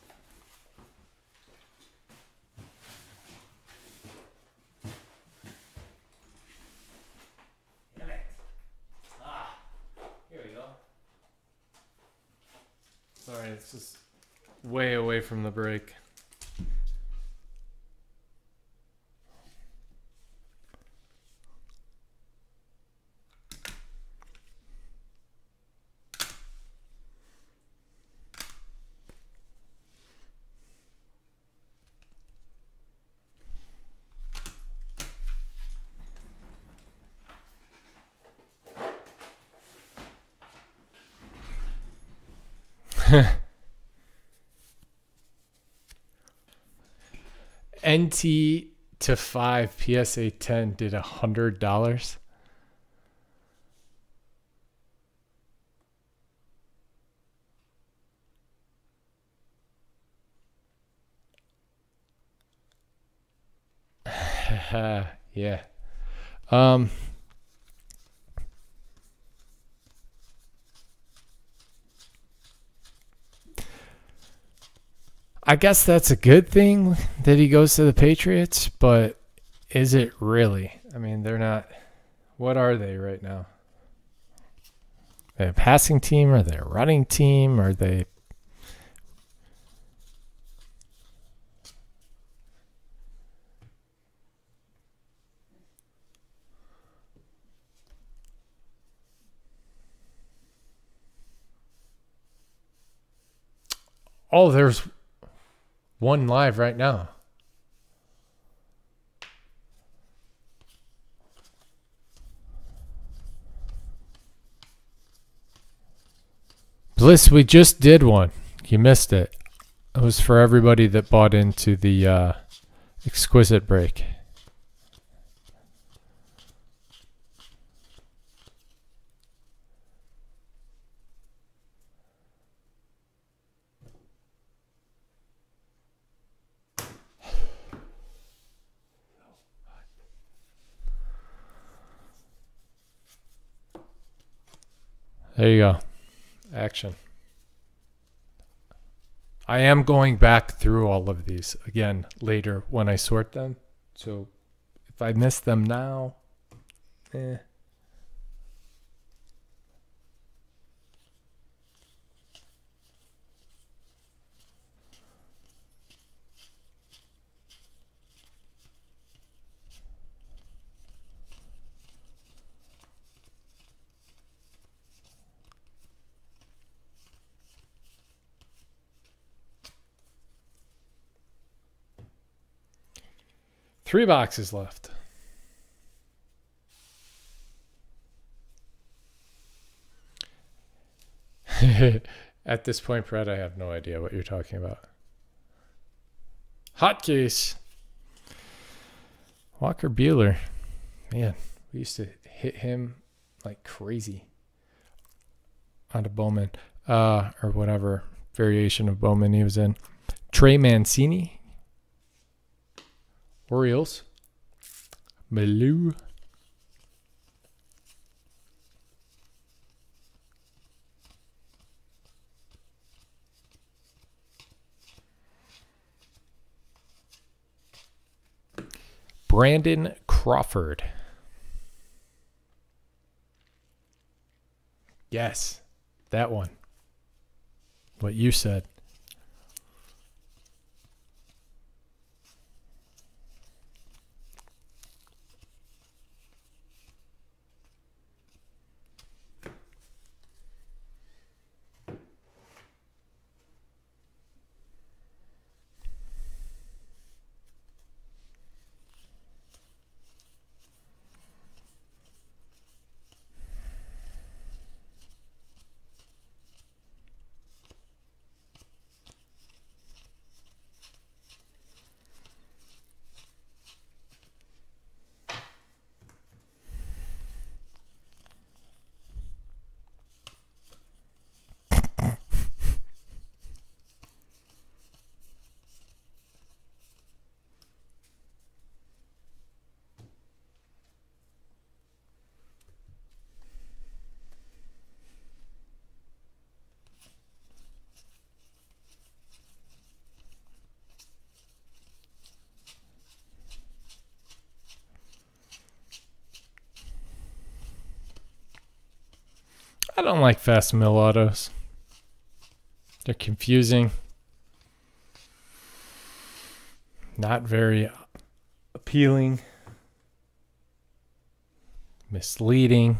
it's just way away from the break. N T to five P S A ten did a hundred dollars. Yeah. Um I guess that's a good thing that he goes to the Patriots, but is it really? I mean, they're not. What are they right now? Are they a passing team? Are they a running team? Are they? Oh, there's one live right now. Bliss, we just did one. You missed it. It was for everybody that bought into the uh, exquisite break. There you go. Action. I am going back through all of these again later when I sort them. So if I miss them now, eh. Three boxes left. At this point, Brad, I have no idea what you're talking about. Hotkeys. Walker Buehler. Man, we used to hit him like crazy on a Bowman uh, or whatever variation of Bowman he was in. Trey Mancini. Orioles, Malou, Brandon Crawford. Yes, that one. What you said. I don't like fast mill autos. They're confusing. Not very appealing. Misleading.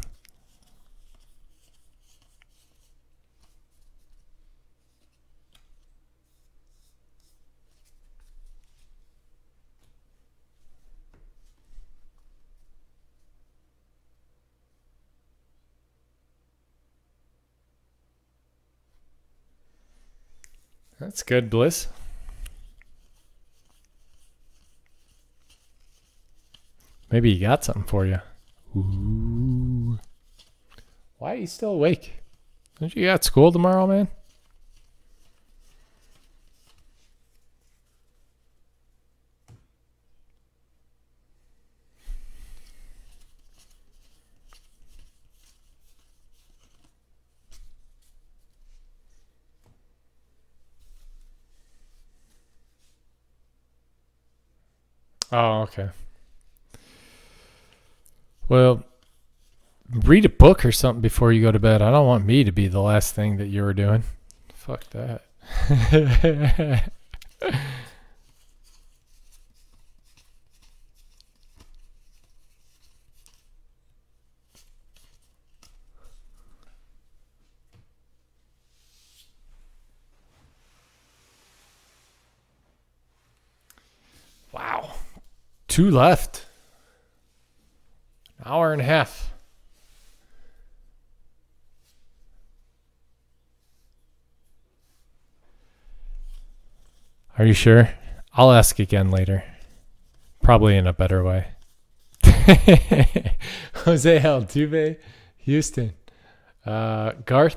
That's good, Bliss. Maybe he got something for you. Ooh. Why are you still awake? Don't you got school tomorrow, man? Oh, okay. Well, read a book or something before you go to bed. I don't want me to be the last thing that you were doing. Fuck that. Wow. Two left. Hour and a half. Are you sure? I'll ask again later. Probably in a better way. Jose Altuve, Houston. Uh, Garth.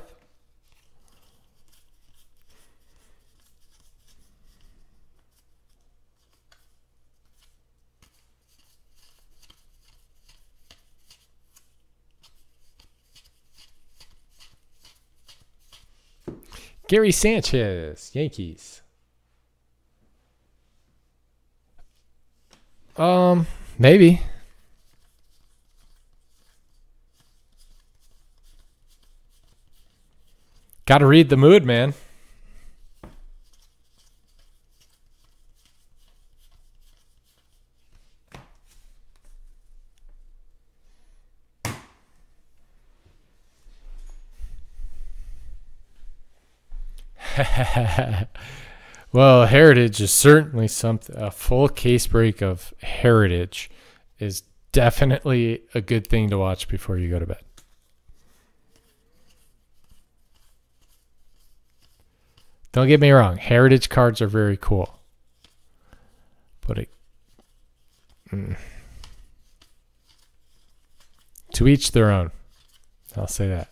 Gary Sanchez, Yankees. Um, maybe. Gotta read the mood, man. Well, Heritage is certainly something. A full case break of Heritage is definitely a good thing to watch before you go to bed. Don't get me wrong, Heritage cards are very cool, but it, mm, to each their own. I'll say that.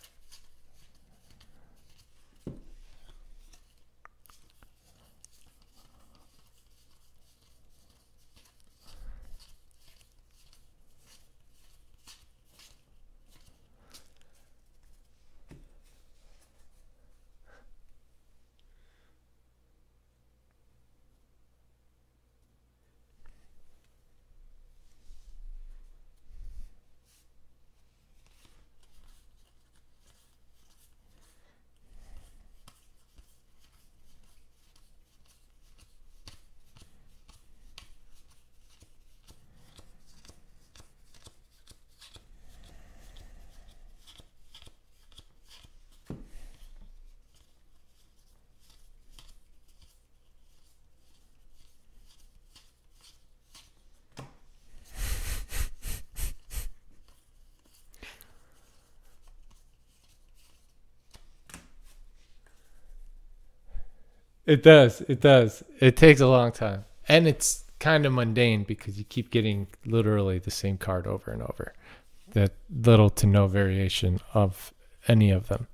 It does. It does. It takes a long time. And it's kind of mundane because you keep getting literally the same card over and over. That little to no variation of any of them.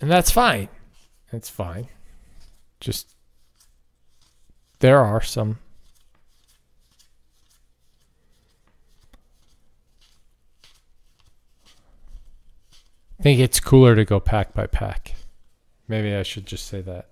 And that's fine. It's fine. Just there are some. I think it's cooler to go pack by pack. Maybe I should just say that.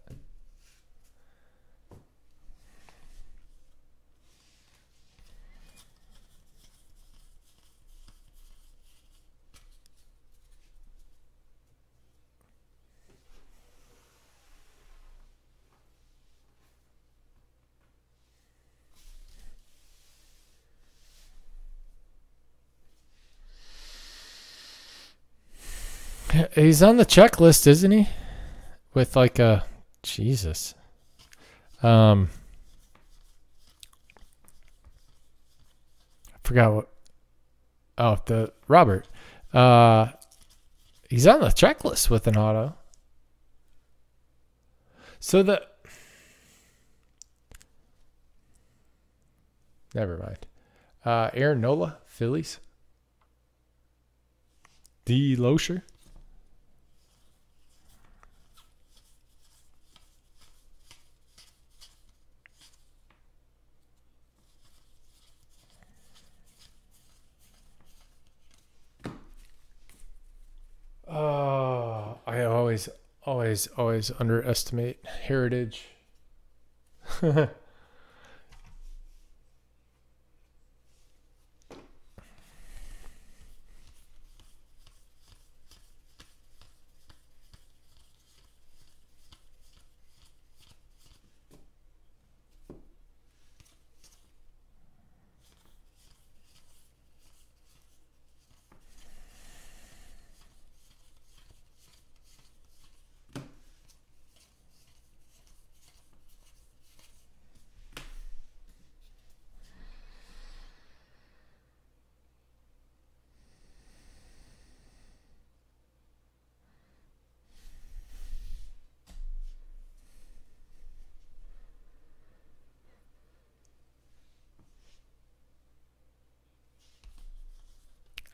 He's on the checklist, isn't he? With like a Jesus. Um, I forgot what. Oh, the Robert. Uh, he's on the checklist with an auto. So the. Never mind. Uh, Aaron Nola, Phillies. D. Loescher. Oh, I always, always, always underestimate Heritage.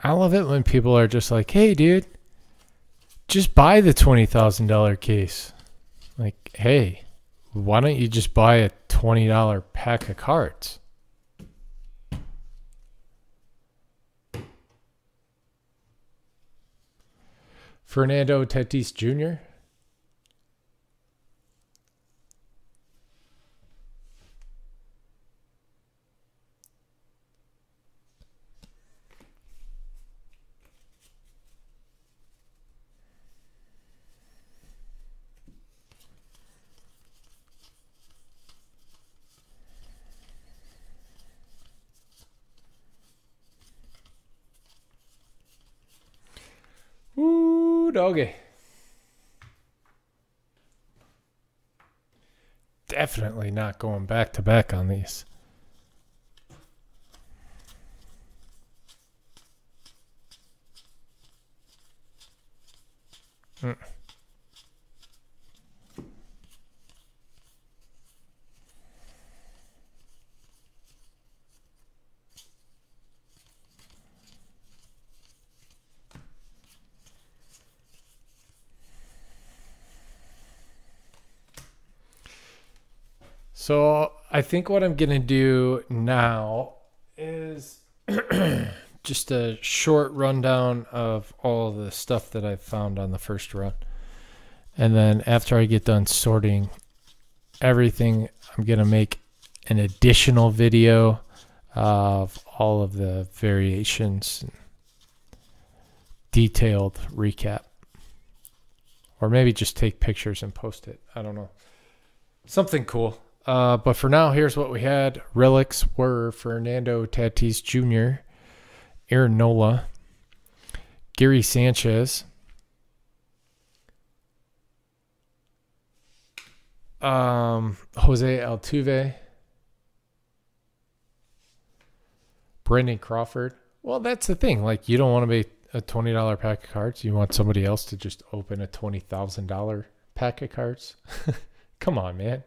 I love it when people are just like, hey, dude, just buy the twenty thousand dollar case. Like, hey, why don't you just buy a twenty dollar pack of cards? Fernando Tatis Junior Doggy. Definitely not going back to back on these. Mm. So I think what I'm going to do now is just a short rundown of all the stuff that I found on the first run. And then after I get done sorting everything, I'm going to make an additional video of all of the variations and detailed recap. Or maybe just take pictures and post it. I don't know. Something cool. Uh, but for now, here's what we had. Relics were Fernando Tatis Junior, Aaron Nola, Gary Sanchez, um, Jose Altuve, Brandon Crawford. Well, that's the thing. Like, you don't want to make a twenty dollar pack of cards. You want somebody else to just open a twenty thousand dollar pack of cards. Come on, man.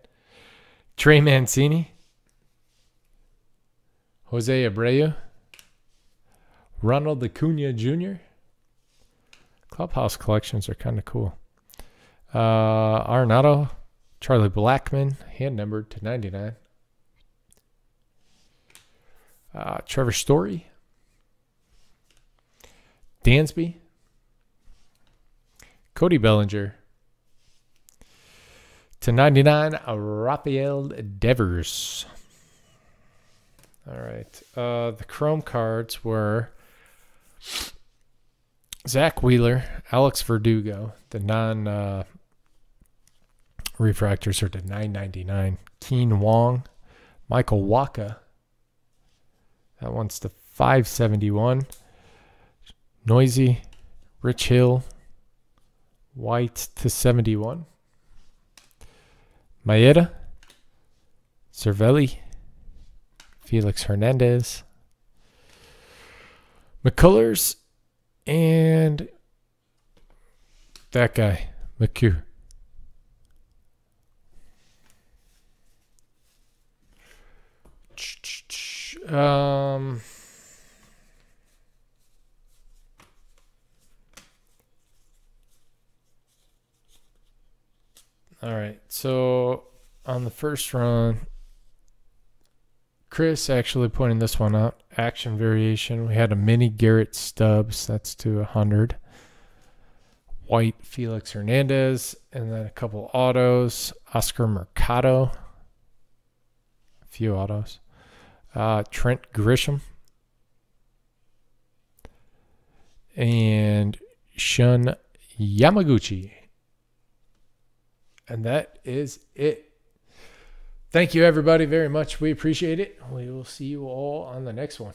Trey Mancini, Jose Abreu, Ronald Acuna Junior Clubhouse collections are kind of cool. Uh, Arenado, Charlie Blackmon, hand numbered to ninety-nine. Uh, Trevor Story, Dansby, Cody Bellinger. To ninety-nine, Rafael Devers. All right. Uh, the Chrome cards were Zach Wheeler, Alex Verdugo. The non uh, refractors are to nine ninety-nine. Keen Wong, Michael Wacha. That one's to five seventy-one. Noisy, Rich Hill, White to seventy-one. Maeda, Cervelli, Felix Hernandez, McCullers, and that guy, McHugh. Um, all right, so on the first run, Chris actually pointed this one out, action variation. We had a mini Garrett Stubbs, that's to one hundred. White Felix Hernandez, and then a couple autos, Oscar Mercado, a few autos. Uh, Trent Grisham and Shun Yamaguchi. And that is it. Thank you, everybody, very much. We appreciate it. We will see you all on the next one.